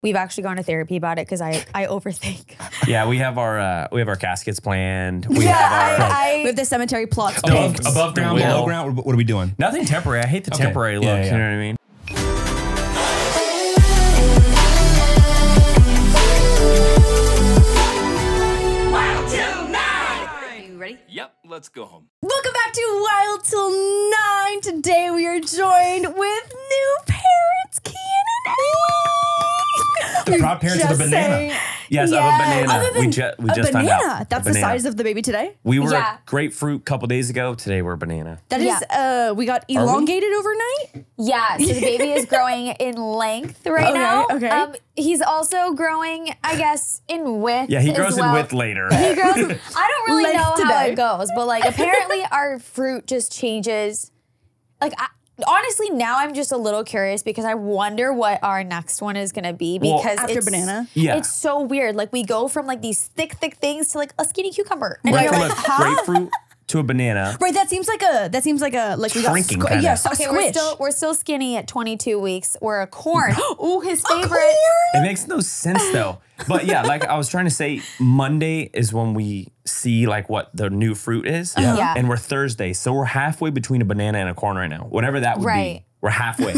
We've actually gone to therapy about it because I overthink. Yeah, we have our caskets planned. We have the cemetery plots. Above ground, below ground. What are we doing? Nothing temporary. I hate the temporary look. You know what I mean? Let's go home. Welcome back to Wild Till Nine. Today we are joined with new parents, Kian and Ayla. Proud parents of a banana. Yes, of a banana. We just found out. That's the size of the baby today. We were a grapefruit a couple days ago. Today we're a banana. That is, we got elongated overnight. Yeah, so the baby is growing in length right now. Okay. He's also growing, I guess, in width. Yeah, he grows in width later. He grows. I don't really know how it goes, but like apparently our fruit just changes. Like honestly, now I'm just a little curious because I wonder what our next one is gonna be because after banana, it's so weird. Like we go from like these thick things to like a skinny cucumber, and you're like, huh? Grapefruit to a banana. Right, that seems like a like we shrinking got yes, yeah, so okay, we're still skinny at 22 weeks. We're a corn. Ooh, his favorite. It makes no sense though. But yeah, like I was trying to say, Monday is when we see like what the new fruit is. Yeah. Yeah. And we're Thursday. So we're halfway between a banana and a corn right now. Whatever that would be. We're halfway.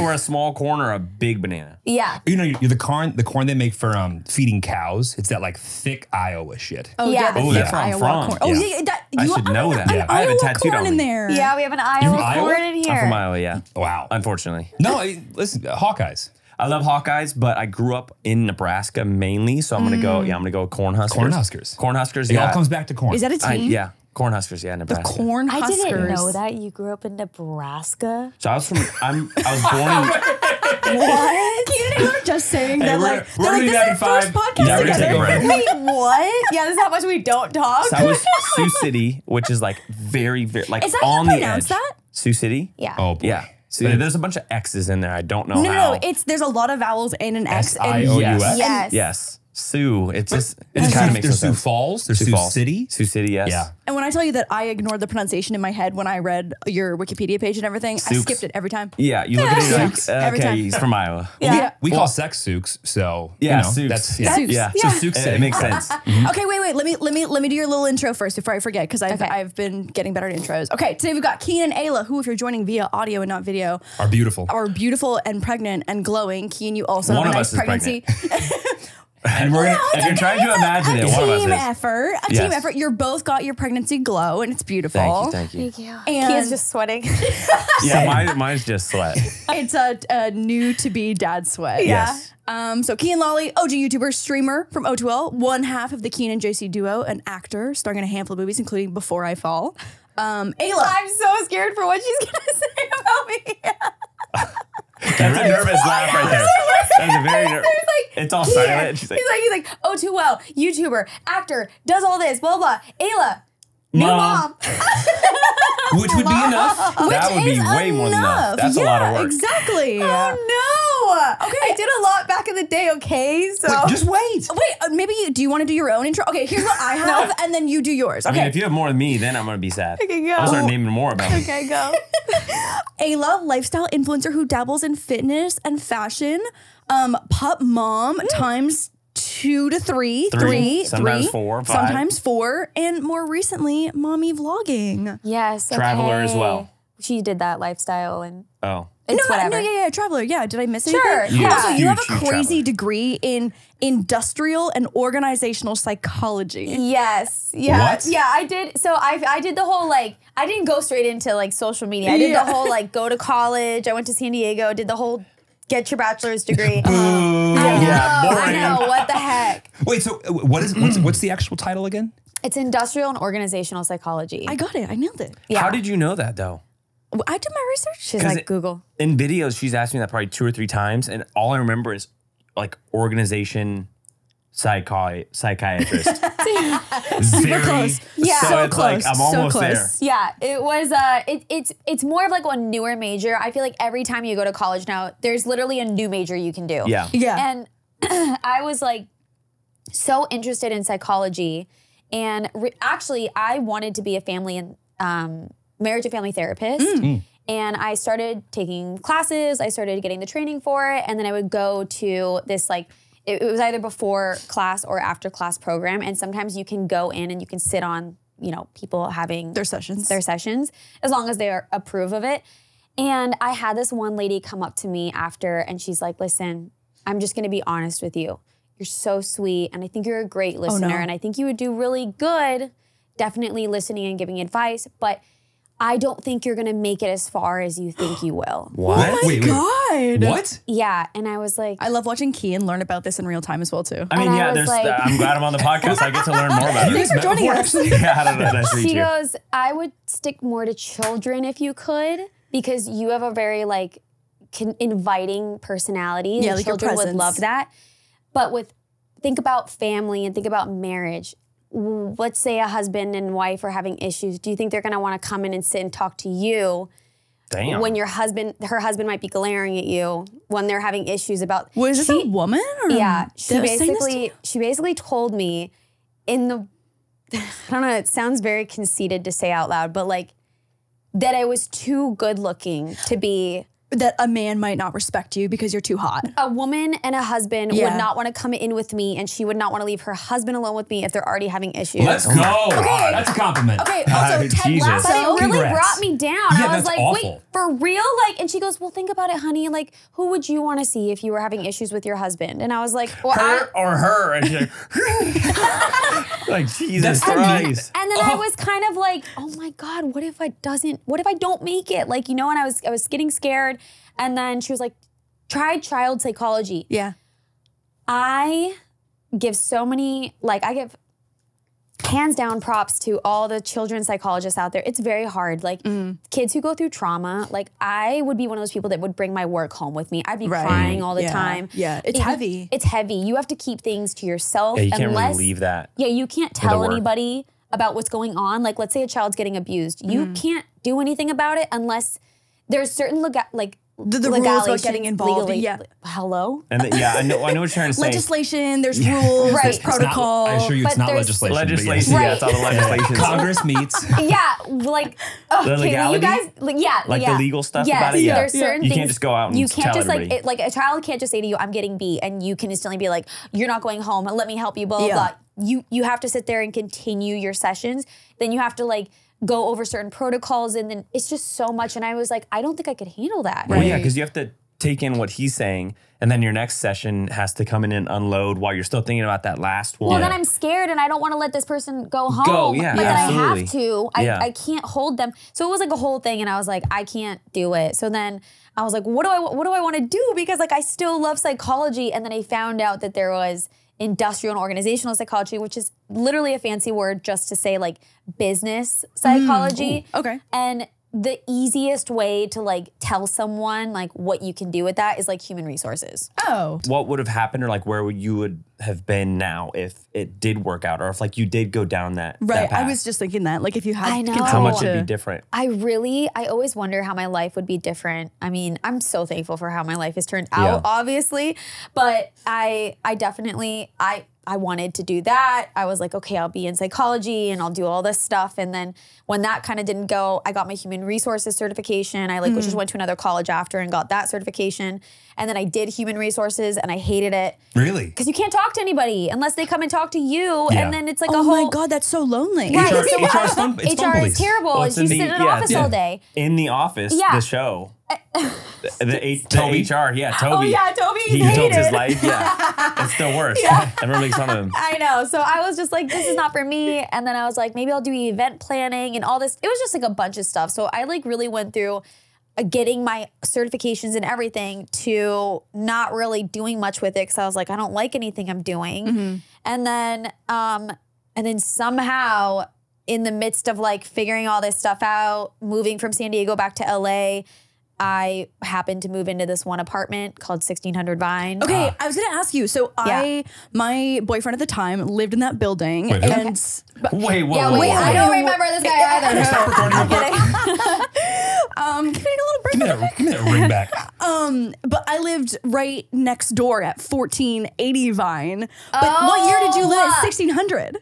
Or a small corn or a big banana. Yeah. You know, you're the corn they make for feeding cows. It's that like thick Iowa shit. Oh yeah. Oh, that's where I'm from. Corn. Oh yeah. I should know that. Yeah. I have a tattooed on me. In there. Yeah, we have an Iowa corn in here. I'm from Iowa. Yeah. Wow. Unfortunately. No. Listen, Hawkeyes. I love Hawkeyes, but I grew up in Nebraska mainly, so I'm gonna go. Yeah, I'm gonna go Cornhuskers. Cornhuskers. It all comes back to corn. Is that a team? Yeah. Cornhuskers, yeah, Nebraska. The Cornhuskers. I didn't know that you grew up in Nebraska. So I was from. I was born in. What? We're just saying that like we're like, this is our first podcast together. Wait, what? Yeah, this is how much we don't talk. So I was Sioux City, which is like very like is that on the edge. That? Sioux City. Yeah. Oh boy. Yeah. See, there's a bunch of X's in there. I don't know how. No, there's a lot of vowels and an X. S-I-O-U-S. Yes. Sioux. It kind of makes sense. There's Sioux Falls. There's Sioux City. Sioux City, yes. Yeah. And when I tell you that I ignored the pronunciation in my head when I read your Wikipedia page and everything, I skipped it every time. Yeah, you look at it like, okay, he's from Iowa. Yeah. We call sex souks, so you know, that's so it makes sense. Okay, wait. Let me do your little intro first before I forget because I've been getting better at intros. Okay, today we've got Kian and Ayla, who, if you're joining via audio and not video, are beautiful. Are beautiful and pregnant and glowing. Kian, you also have a nice pregnancy. And we're if you're trying to imagine it, one of us is. A team effort. You're both got your pregnancy glow, and it's beautiful. Thank you. And Kian's just sweating. Yeah, mine's just sweat. It's a new to be dad sweat. Yeah. Yes. So Kian Lawley, OG YouTuber, streamer from O2L, one half of the Kian and JC duo, an actor starring in a handful of movies, including Before I Fall. Ayla, I'm so scared for what she's gonna say about me. That's a nervous laugh right there. That's a very nervous. It's all silent. He's like, O2L, YouTuber, actor, does all this, blah, blah. Ayla, new mom. Which would be enough. That would be way more than enough. That's a lot of work. Exactly. Oh, no. Okay. I did a lot back in the day, okay? So Wait, maybe do you want to do your own intro? Okay, here's what I have, and then you do yours. Okay. I mean, if you have more than me, then I'm going to be sad. Okay, go. I'll start naming more about me. Okay, go. Ayla, lifestyle influencer who dabbles in fitness and fashion. Pup mom times 2 to 3. Sometimes 4, 5. Sometimes 4. And more recently, mommy vlogging. Yes. Traveler as well. She did that lifestyle and Traveler. Yeah, did I miss anything? Sure. Yeah. Also, you have a crazy degree in industrial and organizational psychology. Yes. Yeah. What? Yeah, I did. So I did the whole like I didn't go straight into like social media. I did the whole like go to college. I went to San Diego. Did the whole get your bachelor's degree. I know. What the heck? Wait. So what's the actual title again? It's industrial and organizational psychology. I got it. I nailed it. Yeah. How did you know that though? I did my research. She's like, Google. In videos, she's asked me that probably 2 or 3 times. And all I remember is like organization psychiatrist. Super close. Yeah. So it's close. Like, I'm almost there. Yeah. It was, it's more of like a newer major. I feel like every time you go to college now, there's literally a new major you can do. Yeah. Yeah. And I was like so interested in psychology. And actually, I wanted to be a family and marriage and family therapist. Mm. And I started taking classes, I started getting the training for it, and then I would go to this like, it was either before class or after class program, and sometimes you can go in and you can sit on, you know, people having their sessions, as long as they approve of it. And I had this one lady come up to me after, and she's like, listen, I'm just gonna be honest with you. You're so sweet, and I think you're a great listener, and I think you would do really good, definitely listening and giving advice, but I don't think you're gonna make it as far as you think you will. What? Oh my God. What? Yeah, and I was like. I love watching Kian learn about this in real time as well too. I mean, and yeah, I'm glad I'm on the podcast. I get to learn more about it. Thanks for joining us. Yeah, I don't know, nice to meet you. She goes, I would stick more to children if you could, because you have a very like inviting personality. Yeah, like children would love that. But think about family and think about marriage. Let's say a husband and wife are having issues. Do you think they're gonna wanna come in and sit and talk to you? Damn. When her husband might be glaring at you when they're having issues about- Was this a woman? Or yeah, she basically told me in the, I don't know, it sounds very conceited to say out loud, but like, that I was too good looking to be- That a man might not respect you because you're too hot. A woman and a husband would not want to come in with me, and she would not want to leave her husband alone with me if they're already having issues. Let's go. Okay. That's a compliment. Okay, also, Ted Lasso really brought me down. Yeah, I was like, awful. Wait, for real? Like, and she goes, well, think about it, honey. Like, who would you want to see if you were having issues with your husband? And I was like, well, her. And she's like, like, Jesus Christ. And then I was kind of like, oh my God, what if I don't make it? Like, you know, and I was getting scared. And then she was like, try child psychology. Yeah. I give so many, like I give hands down props to all the children psychologists out there. It's very hard. Like kids who go through trauma, like I would be one of those people that would bring my work home with me. I'd be crying all the time. Yeah, it's heavy. It's heavy. You have to keep things to yourself. Yeah, you can't really leave that. Yeah, you can't tell anybody about what's going on. Like let's say a child's getting abused. You can't do anything about it unless there's certain the rules about getting involved. Hello? And I know what you're trying to say. Legislation, there's rules, there's protocol. I assure you it's not legislation. Legislation, yeah, it's all the legislation. Congress meets. Yeah, like, okay, you guys, the legal stuff about it, there's certain things. You can't just go out and tell everybody. Like a child can't just say to you, I'm getting beat, and you can instantly be like, you're not going home, let me help you, blah, blah, blah. You have to sit there and continue your sessions. Then you have to like, go over certain protocols, and then it's just so much. And I was like, I don't think I could handle that. Well, yeah, because you have to take in what he's saying, and then your next session has to come in and unload while you're still thinking about that last one. Well, then I'm scared, and I don't want to let this person go home. But then I have to. I can't hold them. So it was like a whole thing, and I was like, I can't do it. So then I was like, what do I want to do? Because like I still love psychology, and then I found out that there was industrial and organizational psychology, which is literally a fancy word just to say like business psychology. Okay. And the easiest way to like tell someone like what you can do with that is like human resources. Oh. What would have happened, or like where you would have been now if it did work out, or if like you did go down that path? I was just thinking that, like if you had, how much it'd be different. I always wonder how my life would be different. I mean, I'm so thankful for how my life has turned out, obviously, but I definitely wanted to do that. I was like, okay, I'll be in psychology and I'll do all this stuff. And then when that kind of didn't go, I got my human resources certification. I like just went to another college after and got that certification. And then I did human resources and I hated it. Really? Because you can't talk to anybody unless they come and talk to you. Yeah. And then it's like a whole— Oh my God, that's so lonely. Yeah, HR is terrible. Well, and you sit in an office all day. In the office, the show. The HR, Toby. Oh yeah, Toby. He hated his life. Yeah, it's the worst. Yeah. Everyone makes fun of him. I know. So I was just like, this is not for me. And then I was like, maybe I'll do event planning and all this. It was just like a bunch of stuff. So I like really went through getting my certifications and everything to not really doing much with it, because I was like, I don't like anything I'm doing. And then somehow in the midst of like figuring all this stuff out, moving from San Diego back to LA, I happened to move into this one apartment called 1600 Vine. Okay, I was gonna ask you. So my boyfriend at the time lived in that building. Wait, and wait, I don't remember this guy either. Stop recording. I'm kidding. Can I get a little break? Give me that ring back. But I lived right next door at 1480 Vine. But what year did you live at 1600?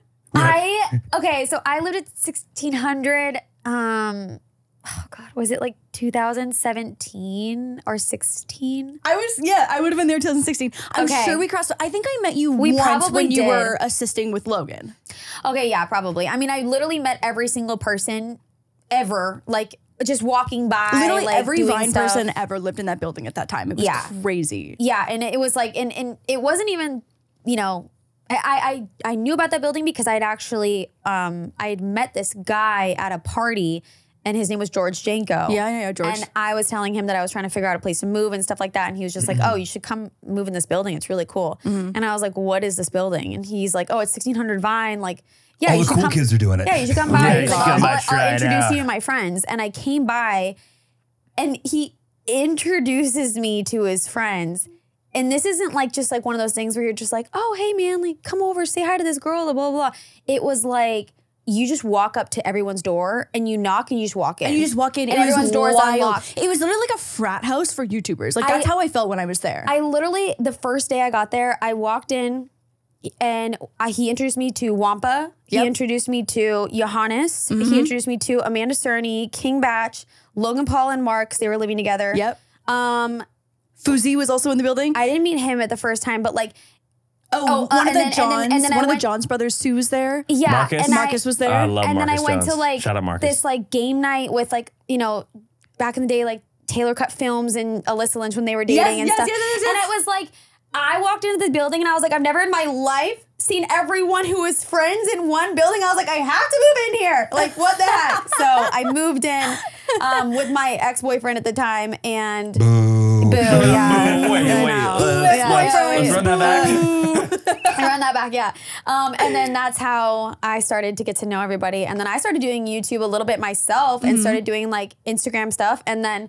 So I lived at 1600. oh God, was it like 2017 or 16? I was, yeah, I would have been there 2016. I'm sure we crossed. I think I met you once when you were assisting with Logan. Okay, yeah, probably. I mean, I literally met every single person ever, like just walking by. Literally like, every Vine person ever lived in that building at that time. It was crazy. Yeah, and it was like, and it wasn't even, you know, I knew about that building because I'd actually, I had met this guy at a party and his name was George Janko. Yeah, yeah, yeah, George. And I was telling him that I was trying to figure out a place to move and stuff like that. And he was just like, oh, you should come move in this building. It's really cool. And I was like, what is this building? And he's like, oh, it's 1600 Vine. Like, yeah, all the cool kids are doing it. Yeah, you should come by. He's like, I'll introduce you to my friends. And I came by and he introduces me to his friends. And this isn't like just like one of those things where you're just like, oh, hey, man, like, come over, say hi to this girl, blah, blah, blah. It was like, you just walk up to everyone's door and you knock and you just walk in. And you just walk in and everyone's door is unlocked. It was literally like a frat house for YouTubers. Like that's how I felt when I was there. I literally, the first day I got there, I walked in and he introduced me to Wampa. He introduced me to Johannes. He introduced me to Amanda Cerny, King Batch, Logan Paul and Marcus. They were living together. Fuzi was also in the building. I didn't meet him at the first time, but like, one of the Johns brothers, Sue was there. Yeah, Marcus, and Marcus was there. I love and Marcus then I went Jones. To like shout out Marcus. This like game night with like, you know, back in the day, like Taylor Cut Films and Alyssa Lynch when they were dating and stuff. And it was like, I walked into the building and I was like, I've never in my life seen everyone who is friends in one building. I was like, I have to move in here. Like, what the heck? So I moved in with my ex-boyfriend at the time and boo. Yeah. Let's run that back. I run that back, yeah. And then that's how I started to get to know everybody. And then I started doing YouTube a little bit myself and started doing like Instagram stuff. And then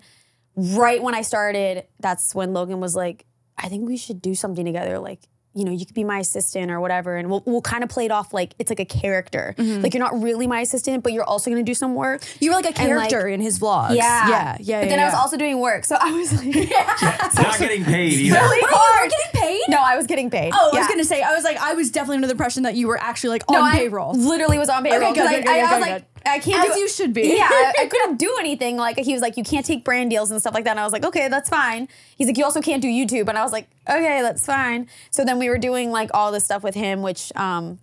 right when I started, that's when Logan was like, I think we should do something together. Like, you know, you could be my assistant or whatever. And we'll kind of play it off like, it's like a character. Like you're not really my assistant, but you're also going to do some work. You were like a character like, in his vlogs. Yeah. But then I was also doing work. So I was like. Not getting paid either. Really hard. You were getting paid? No, I was getting paid. Oh, yeah. I was going to say, I was like, I was definitely under the impression that you were actually like on payroll. I literally was on payroll. Because I was like, I can't do, as you should be. Yeah, I couldn't do anything. Like he was like, you can't take brand deals and stuff like that. And I was like, okay, that's fine. He's like, you also can't do YouTube. And I was like, okay, that's fine. So then we were doing like all this stuff with him, which, you know,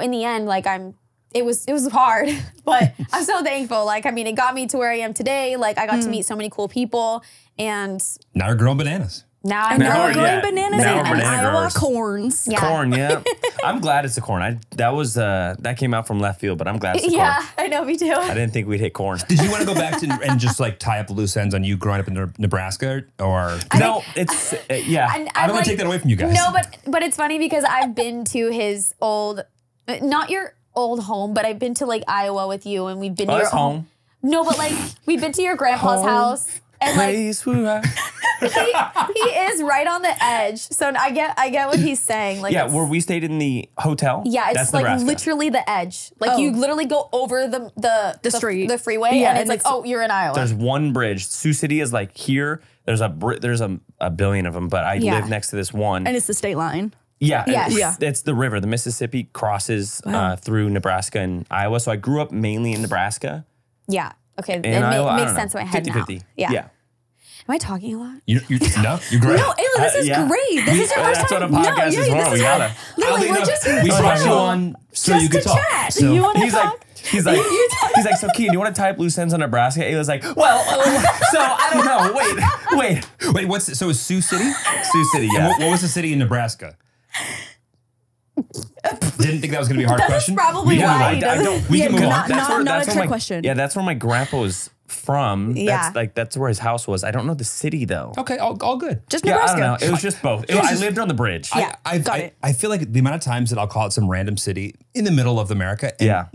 in the end, like it was hard, but I'm so thankful. Like, I mean, it got me to where I am today. Like I got to meet so many cool people and now you're growing bananas. Now I'm growing bananas and Iowa corns. Yeah. Corn, yeah. I'm glad it's the corn. That came out from left field, but I'm glad it's the corn. Yeah, I know, me too. I didn't think we'd hit corn. Did you want to go back to and just like tie up loose ends on you growing up in Nebraska or? No, it's, yeah. I don't want to take that away from you guys. No, but it's funny because I've been to his old, not your old home, but I've been to like Iowa with you and we've been to your home. No, but like we've been to your grandpa's house. And like, he is right on the edge. So I get what he's saying. Like yeah, where we stayed in the hotel. Yeah, it's like Nebraska. Literally the edge. Like you literally go over the street, the freeway, yeah, and it's like, oh, you're in Iowa. There's one bridge. Sioux City is like here. There's a billion of them, but I live next to this one. And it's the state line. Yeah, yes. It's the river. The Mississippi crosses through Nebraska and Iowa. So I grew up mainly in Nebraska. Yeah. Okay, and it makes sense in my head 50/50. Yeah. Am I talking a lot? No, you're great. No, Ayla, this is great. This is your first time. That's what a podcast is normal. Literally, we're just here to chat. We you on so just you could talk. So you want to talk? He's like, so Kian, do you want to tie up loose ends on Nebraska? Ayla's like, well, so I don't know. Wait, so is Sioux City? Sioux City, yeah. What was the city in Nebraska? Didn't think that was going to be a hard question. That's probably why. We can move on. Not a trick question. Yeah, that's where my grandpa was from. Yeah. That's where his house was. I don't know the city, though. Okay, all good. Just Nebraska. I don't know. It was just both. I lived on the bridge. Yeah, got it. I feel like the amount of times that I'll call it some random city in the middle of America. And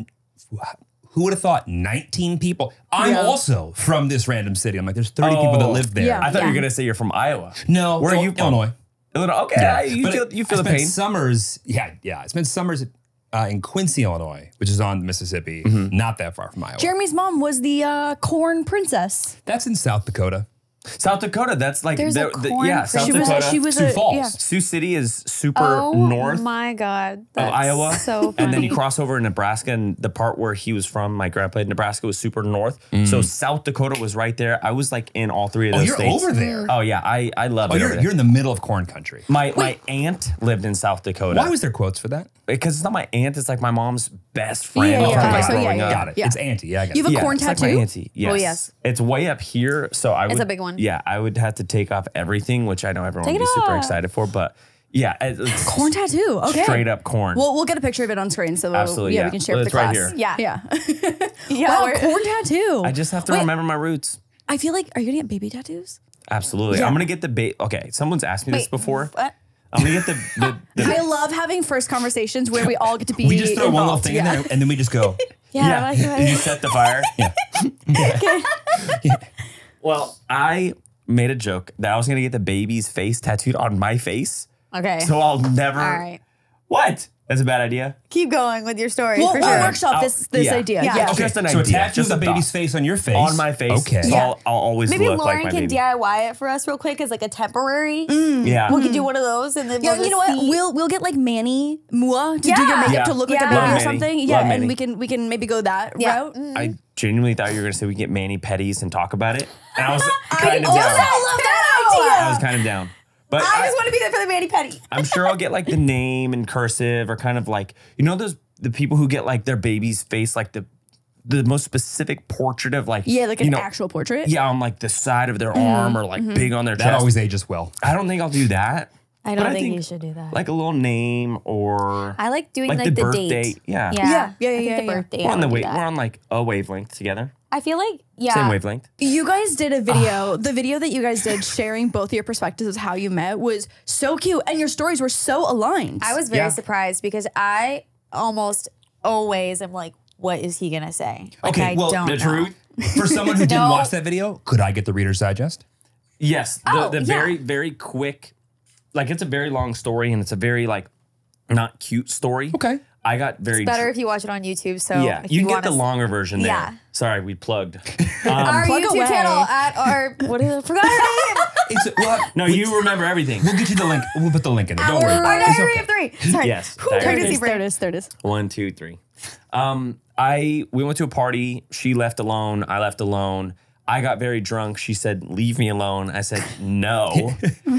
who would have thought 19 people? I'm also from this random city. I'm like, there's 30 people that live there. Yeah. I thought you were going to say you're from Iowa. No. Where are you from? Illinois. Okay, yeah. you feel the pain. I spent summers in Quincy, Illinois, which is on the Mississippi, not that far from Iowa. Jeremy's mom was the corn princess. That's in South Dakota. South Dakota, that's like, South Dakota, Sioux Falls. Yeah. Sioux City is super north. Oh my God. That's Iowa. So funny. And then you cross over to Nebraska, and the part where he was from, my grandpa in Nebraska, was super north. Mm. So South Dakota was right there. I was like in all three of those states. Over there. Oh yeah, I love it. You're in the middle of corn country. My aunt lived in South Dakota. Why was there quotes for that? Because it's not my aunt, it's like my mom's best friend. Yeah, Got it. Yeah. It's auntie. Yeah, I got it. You have a corn tattoo? Like my auntie. Yes. Oh yes. It's way up here, so I would. It's a big one. Yeah, I would have to take off everything, which I know everyone would be super excited for, but yeah. Corn tattoo, okay. Straight up corn. Well, we'll get a picture of it on screen, so yeah, we can share it with the class. Right here. Yeah. Wow, corn tattoo. I just have to remember my roots. I feel like, are you gonna get baby tattoos? Absolutely. Yeah. I'm gonna get the okay, someone's asked me this before. What? I'm gonna get the I love having first conversations where we all get to be involved. One little thing in there, and then we just go. Yeah. Did you set the fire? Yeah. Well, I made a joke that I was going to get the baby's face tattooed on my face. Okay. So I'll never. All right. What? That's a bad idea. Keep going with your story. Well, we'll workshop this idea. Yeah. Okay. Just an idea. So tattoo the baby's face on your face. On my face. Okay. So yeah. I'll always look like my baby. Maybe Lauren can DIY it for us real quick as like a temporary. Mm. Yeah. We can do one of those, and then you know what? We'll get like Manny Mua to do your makeup to look like a baby or something. Yeah. And we can maybe go that route. I genuinely thought you were going to say we get Manny Petties and talk about it. And I was kind of down. I was kind of down. But I just want to be there for the Manny Petty. I'm sure I'll get like the name in cursive, or kind of like, you know those, the people who get like their baby's face, like the most specific portrait of like. Yeah, like an actual portrait. Yeah, on like the side of their arm or like big on their chest. That always ages well. I don't think I'll do that. I don't think you should do that. Like a little name, or I like doing like the birthday. Date. Yeah. Yeah. Birthday. We're on like a wavelength together. I feel like, yeah. Same wavelength. You guys did a video. The video that you guys did sharing both your perspectives of how you met was so cute, and your stories were so aligned. I was very surprised, because I almost always am like, what is he going to say? Like, okay, I don't know. For someone who didn't watch that video, could I get the Reader's Digest? Yes. The very, very quick, like it's a very long story, and it's a very like not cute story. Okay. I got very... It's better if you watch it on YouTube, so... Yeah, you get the longer version there. Yeah. Sorry, we plugged. Our YouTube channel at our... What is it? Forgot our name! No, you remember everything. We'll get you the link. We'll put the link in there. Don't worry about it. Our diary of three. Sorry. Yes. There it is. 1, 2, 3. We went to a party. She left alone. I left alone. I got very drunk. She said, leave me alone. I said, no.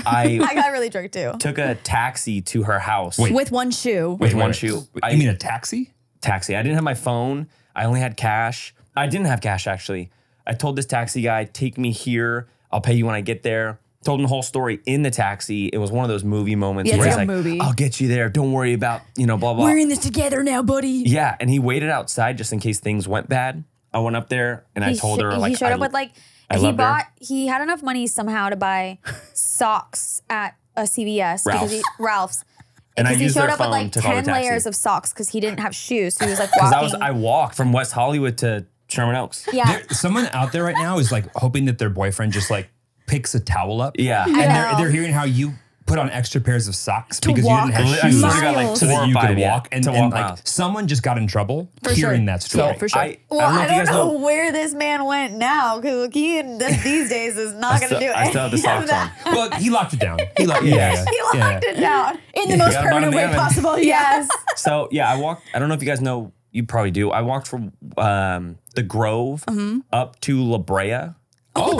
I got really drunk too. Took a taxi to her house. Wait. With one shoe. With one shoe. You mean a taxi? Taxi. I didn't have my phone. I only had cash. I didn't have cash, actually. I told this taxi guy, take me here. I'll pay you when I get there. Told him the whole story in the taxi. It was one of those movie moments where he's like, I'll get you there. Don't worry about, you know, blah, blah. We're in this together now, buddy. Yeah. And he waited outside just in case things went bad. I went up there, and I told her, like, he showed up with, like, he had enough money somehow to buy socks at a CVS. Ralph's. And I used their phone to call the taxi. He showed up with, like, 10 layers of socks because he didn't have shoes, so he was, like, walking. Because I walked from West Hollywood to Sherman Oaks. Yeah. Someone out there right now is, like, hoping that their boyfriend just, like, picks a towel up. Yeah. And they're hearing how you put on extra pairs of socks because you didn't have shoes. I got like 4 or 5, yeah, and like someone just got in trouble hearing that story. So, for sure. I don't know where this man went now, because Kian these days is not going to do it. I still have the socks on. Well, he locked it down. He locked it down in the most permanent way possible. Yes. So yeah, I walked. I don't know if you guys know. You probably do. I walked from the Grove up to La Brea. Oh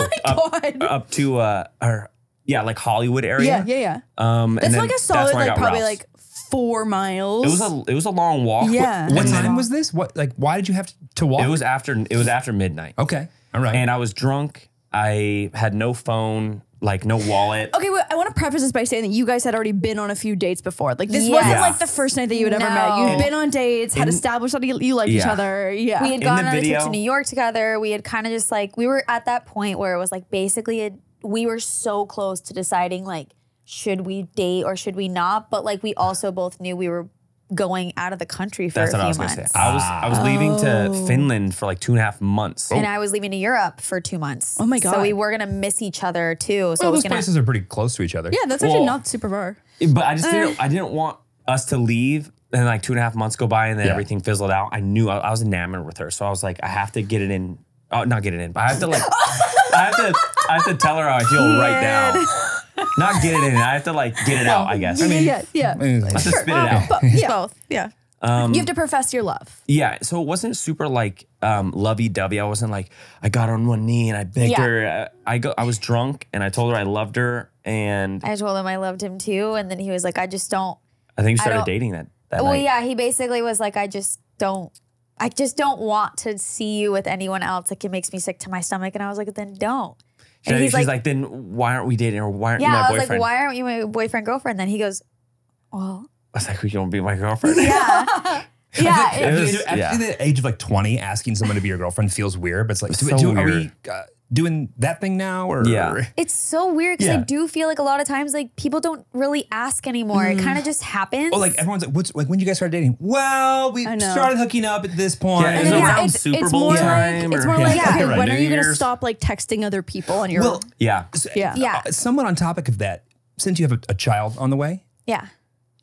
my God. Up to our. Yeah, like Hollywood area. Yeah. That's like a solid, like probably Ralph's. Like 4 miles. It was a long walk. Yeah. What time was this? Why did you have to walk? It was after midnight. Okay. All right. And I was drunk. I had no phone, like no wallet. Okay, wait, I want to preface this by saying that you guys had already been on a few dates before. Like this wasn't like the first night that you had ever met. You'd been on dates, had established that you liked each other. Yeah. We had gone on a trip to New York together. We had kind of just like, we were at that point where it was like basically we were so close to deciding, like, should we date or should we not? But, like, we also both knew we were going out of the country for a few months. That's what I was going to say. I was leaving to Finland for, like, 2.5 months. And I was leaving to Europe for 2 months. Oh, my God. So we were going to miss each other, too. So well, those places are pretty close to each other. Yeah, that's actually not super far. But I just didn't want us to leave and, like, 2.5 months go by and then everything fizzled out. I knew I was enamored with her. So I was like, I have to get it in. Not get it in, but I have to, like... I have to I have to tell her how I feel right now. Not get it in. I have to like get it out, I guess. I mean, I have to spit it out. Both, yeah. You have to profess your love. Yeah, so it wasn't super like lovey-dovey. I wasn't like, I got on one knee and I begged her. I was drunk and I told her I loved her. And I told him I loved him too. And then he was like, I just don't. I think you started dating that night. Yeah, he basically was like, I just don't want to see you with anyone else. Like, it makes me sick to my stomach. And I was like, then don't. And he's like, then why aren't we dating? Or why aren't you my boyfriend? Yeah, I was like, why aren't you my boyfriend, girlfriend? Then he goes, well. I was like, you don't be my girlfriend. Yeah. After the age of like 20, asking someone to be your girlfriend feels weird. But it's like, are we doing that thing now? Or? Yeah. It's so weird because I do feel like a lot of times like people don't really ask anymore. It kind of just happens. Oh, like everyone's like, what's, like, when did you guys start dating? Well, we started hooking up at this point. Yeah, it's around Super Bowl time. It's more like, okay, when are you going to stop like texting other people on your own? Somewhat on topic of that, since you have a child on the way. Yeah.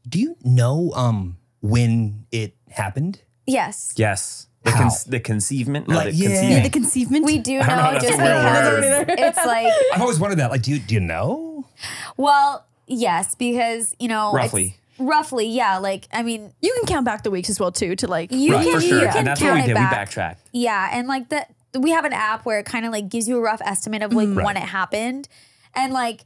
Do you know when it happened? Yes. Yes. The conceivement? No, like, the conceivement? We do know just because it's like... I've always wondered that. Like, do you know? Well, yes, because, you know... Roughly. Roughly, yeah. Like, I mean... You can count back the weeks as well, too, to like... You can and that's what we did. We backtracked. Yeah, and like, we have an app where it kind of like gives you a rough estimate of like when it happened. And like...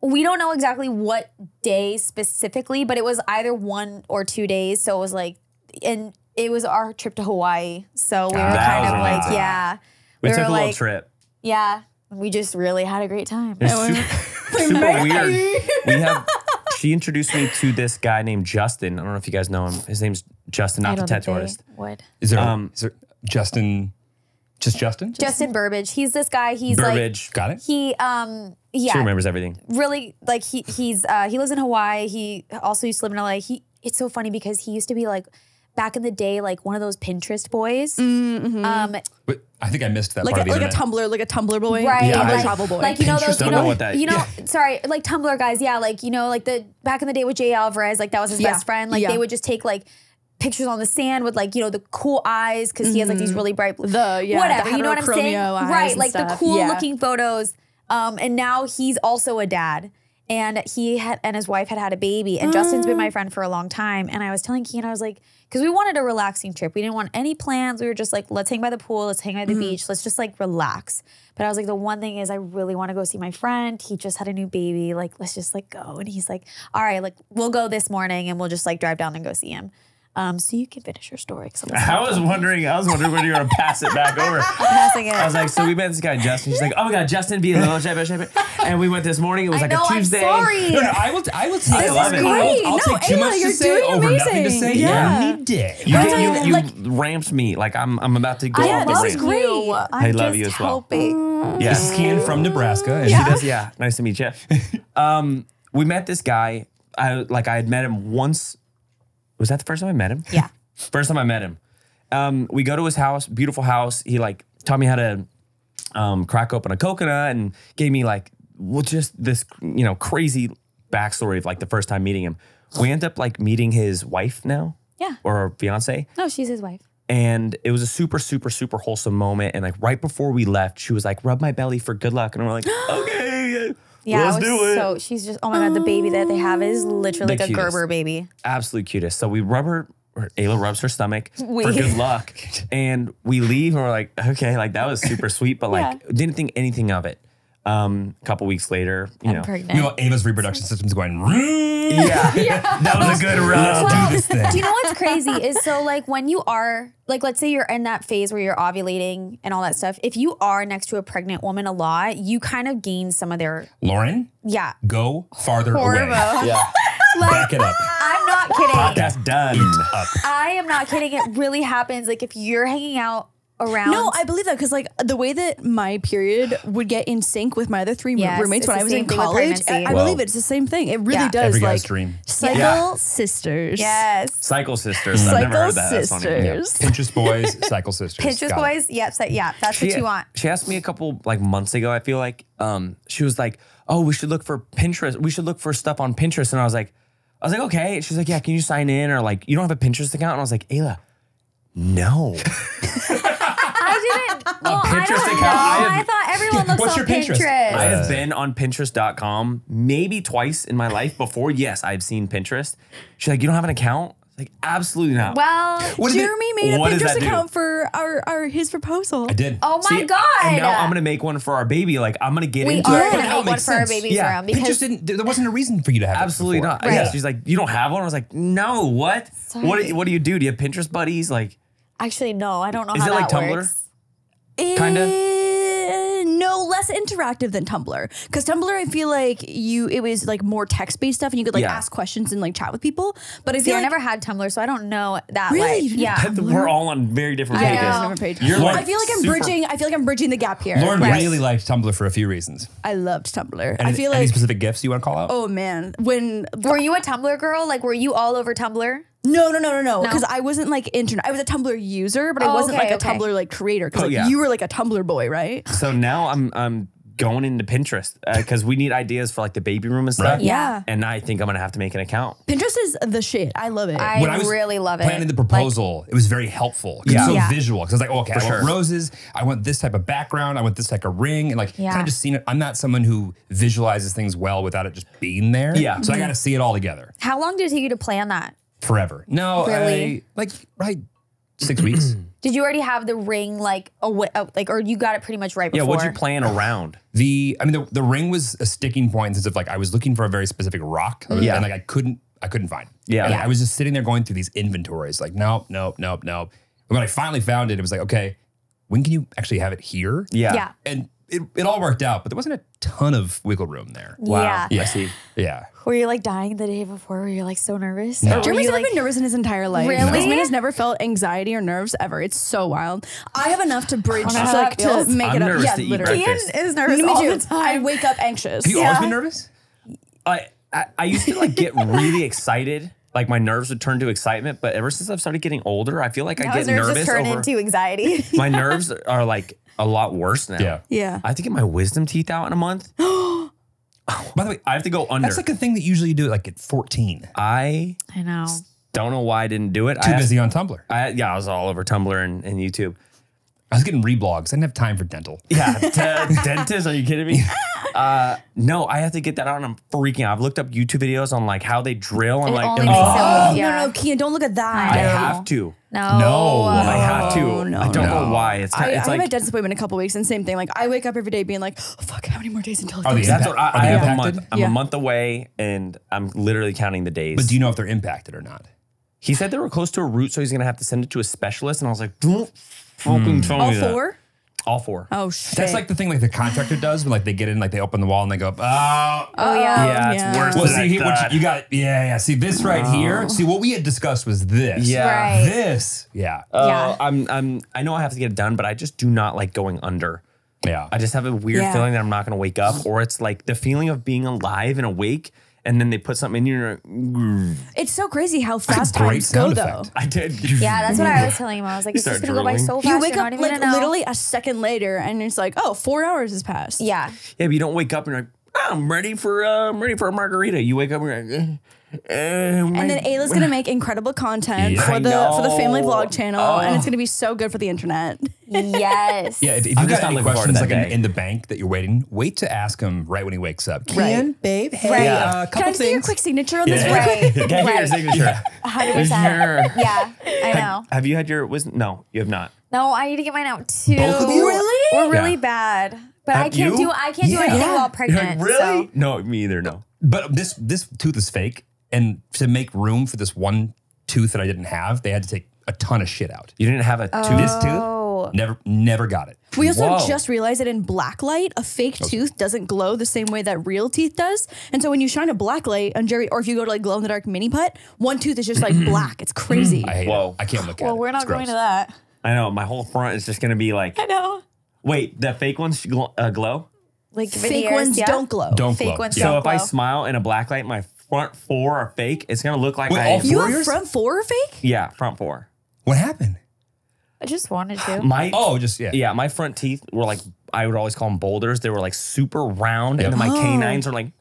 We don't know exactly what day specifically, but it was either 1 or 2 days. So it was like, and it was our trip to Hawaii. So we were kind of like, We took a little trip. Yeah. We just really had a great time. It's super weird. She introduced me to this guy named Justin. I don't know if you guys know him. His name's Justin, not the tattoo artist. Is there Justin? Just Justin? Justin Burbage. He's this guy. He's Burbage. Like, got it. He, she remembers everything. Really, like he lives in Hawaii. He also used to live in LA. It's so funny because he used to be like back in the day, like one of those Pinterest boys. Mm-hmm. But I think I missed that. Like part of the like a Tumblr boy, right? Yeah. Like, travel boy. Like you know those, sorry, like Tumblr guys. Yeah, like you know, like the back in the day with Jay Alvarez, like that was his best friend. Like they would just take like. Pictures on the sand with like, you know, the cool eyes because he has like these really bright, whatever, you know what I'm saying? Right, like the cool looking photos. And now he's also a dad and he had, and his wife had a baby and Justin's been my friend for a long time. And I was telling Kian, I was like, because we wanted a relaxing trip. We didn't want any plans. We were just like, let's hang by the pool. Let's hang by the beach. Let's just like relax. But I was like, the one thing is I really want to go see my friend. He just had a new baby. Like, let's just like go. And he's like, all right, like we'll go this morning and we'll just like drive down and go see him. So you can finish your story. I was wondering whether you were going to pass it back over. Passing it. I was like, so we met this guy, Justin. She's like, oh my God, Justin, be a little championship. And we went this morning. It was like a Tuesday. I'm sorry. No, I will take it. I'll take too much to say over nothing to say. Yeah. You did. You ramped me. Like I'm about to go off the rails. I love you as well. This is Kian from Nebraska. And she does, nice to meet you. We met this guy. I had met him once. Was that the first time I met him? Yeah. First time I met him. We go to his house, beautiful house. He like taught me how to crack open a coconut and gave me like, just this, you know, crazy backstory of like the first time meeting him. We end up like meeting his wife now. Yeah. Or fiance. No, she's his wife. And it was a super, super, super wholesome moment. And like right before we left, she was like, rub my belly for good luck. And we're like, okay. Yeah, let's do it. So she's just, oh my God, the baby that they have is literally like a Gerber baby. Absolute cutest. So we rub her, or Ayla rubs her stomach for good luck. And we leave and we're like, okay, like that was super sweet, but like didn't think anything of it. A couple weeks later, you know, Ayla's reproduction system's going, that was a good rub. Well, do this thing. Do you know what's crazy is so like when you are, like let's say you're in that phase where you're ovulating and all that stuff. If you are next to a pregnant woman a lot, you kind of gain some of their- Lauren? Yeah. Go farther away. Yeah. Like, back it up. I'm not kidding. Podcast done. I am not kidding. It really happens. Like if you're hanging out around. No, I believe that because like the way that my period would get in sync with my other three roommates when I was in college, I believe it's the same thing. It really does. Every guy's dream. Cycle sisters. Yes. Cycle sisters. I've never heard that. That's funny. Yeah. Pinterest boys, cycle sisters. Pinterest boys. Yep. So, yeah. That's what you want. She asked me a couple like months ago. I feel like she was like, "Oh, we should look for Pinterest. We should look for stuff on Pinterest." And I was like, "Okay." She's like, "Yeah, can you sign in?" Or like, "You don't have a Pinterest account?" And I was like, "Ayla, no." I didn't. Well, I thought everyone looks on Pinterest. I have been on Pinterest.com maybe twice in my life before. Yes, I've seen Pinterest. She's like, you don't have an account? Like, absolutely not. Well, Jeremy made a Pinterest account for his proposal. I did. Oh my God. And now I'm going to make one for our baby. Like, I'm going to get into it. We are going to make one for our baby for him. Because there wasn't a reason for you to have it. Absolutely not. Yeah, she's like, you don't have one? I was like, no, what? What do you do? Do you have Pinterest buddies? Like, actually, no, I don't know how that works. Is it like Tumblr? Kind of? No, less interactive than Tumblr. Because Tumblr, I feel like it was like more text-based stuff and you could like ask questions and like chat with people. But I feel like I never had Tumblr, so I don't know that. Really? Yeah. We're all on very different pages. You're like, I feel like I'm bridging the gap here. Lauren really liked Tumblr for a few reasons. I loved Tumblr. And I feel like any specific gifts you want to call out? Oh man. Were you a Tumblr girl? Like, were you all over Tumblr? No. Because I wasn't like internet. I was a Tumblr user, but I wasn't like a Tumblr like creator. Because you were like a Tumblr boy, right? So now I'm going into Pinterest because we need ideas for like the baby room and stuff. Right. Yeah. And I think I'm gonna have to make an account. Pinterest is the shit. I love it. I really love it. Planning the proposal, like, it was very helpful. Yeah. It was so visual. Because I was like, oh, okay, I want roses. I want this type of background. I want this type of ring. And like, kind of just seeing it. I'm not someone who visualizes things well without it just being there. Yeah. So I got to see it all together. How long did it take you to plan that? Forever. No, really? like 6 weeks. Did you already have the ring or you got it pretty much right before? Yeah, what'd you plan around? I mean the ring was a sticking point in the sense of like I was looking for a very specific rock and like I couldn't find it. Yeah. And I was just sitting there going through these inventories like nope. And when I finally found it, it was like, okay, when can you actually have it here? Yeah. Yeah. And it all worked out, but there wasn't a ton of wiggle room there. Wow. Yeah. I see. Yeah. Were you like dying the day before? Were you like so nervous? No. Jeremy's never been nervous in his entire life. Really? This man has never felt anxiety or nerves ever. It's so wild. I have enough to bridge to make it up. Yeah, literally. Kian is nervous all the time. I wake up anxious. Have you always been nervous? I used to like get really excited. Like my nerves would turn to excitement, but ever since I've started getting older, I feel like I get nervous. Just turn into anxiety. My nerves are like a lot worse now. Yeah. Yeah. I have to get my wisdom teeth out in a month. By the way, I have to go under. That's like a thing that usually you do like at 14. I know. Don't know why I didn't do it. Too busy on Tumblr. I was all over Tumblr and YouTube. I was getting reblogs. I didn't have time for dental. Yeah. Dentist? Are you kidding me? No, I have to get that out and I'm freaking out. I've looked up YouTube videos on like how they drill and like, no, Kian, don't look at that. I have to. No, I have to. No, I don't know why. It's not, I have a dentist appointment in a couple weeks, and same thing. Like I wake up every day being like, oh, "Fuck, how many more days until?" I have a month. I'm a month away, and I'm literally counting the days. But do you know if they're impacted or not? He said they were close to a root, so he's gonna have to send it to a specialist. And I was like, "Don't fucking tell me that." All four. All four. Oh shit! That's like the thing, like the contractor does when like they get in, like they open the wall and they go, oh yeah, it's worse. Well, see, what you got, See this right here. See what we had discussed was this. Yeah. Right. This. Yeah. I know I have to get it done, but I just do not like going under. Yeah. I just have a weird feeling that I'm not going to wake up, or it's like the feeling of being alive and awake. And then they put something in your. It's so crazy how fast times go, though. I did. Yeah, that's what I was telling him. I was like, "This is gonna go by so fast." You wake up like literally a second later, and it's like, "Oh, 4 hours has passed." Yeah. Yeah, but you don't wake up and you're like, oh, I'm ready for a margarita." You wake up and you're like. And then Ayla's gonna make incredible content for the family vlog channel, and it's gonna be so good for the internet. Yes. Yeah. If you got any questions like in the bank that you're waiting, wait to ask him right when he wakes up. Kian, babe, hey, can I just get your quick signature on this? Right. Can I get your signature? 100%. Yeah, I know. Have you had your? No, you have not. No, I need to get mine out too. Both of you? Really? We're really bad, but I can't do anything while pregnant. Really? No, me either. No. But this tooth is fake. And to make room for this one tooth that I didn't have, they had to take a ton of shit out. You didn't have a tooth? This tooth? Never got it. We also just realized that in black light, a fake tooth doesn't glow the same way that real teeth does. And so when you shine a black light on Jerry, or if you go to like glow in the dark mini putt, one tooth is just like black. It's crazy. I hate it. I can't look at it. Well, we're not going to that. I know. My whole front is just going to be like. I know. Wait, the fake ones glow? Like fake ones don't glow. So if I smile in a black light, my front four are fake. It's gonna look like I. You have front four are fake? Yeah, front four. What happened? I just wanted to. Yeah, my front teeth were like, I would always call them boulders. They were like super round, and then my canines are like.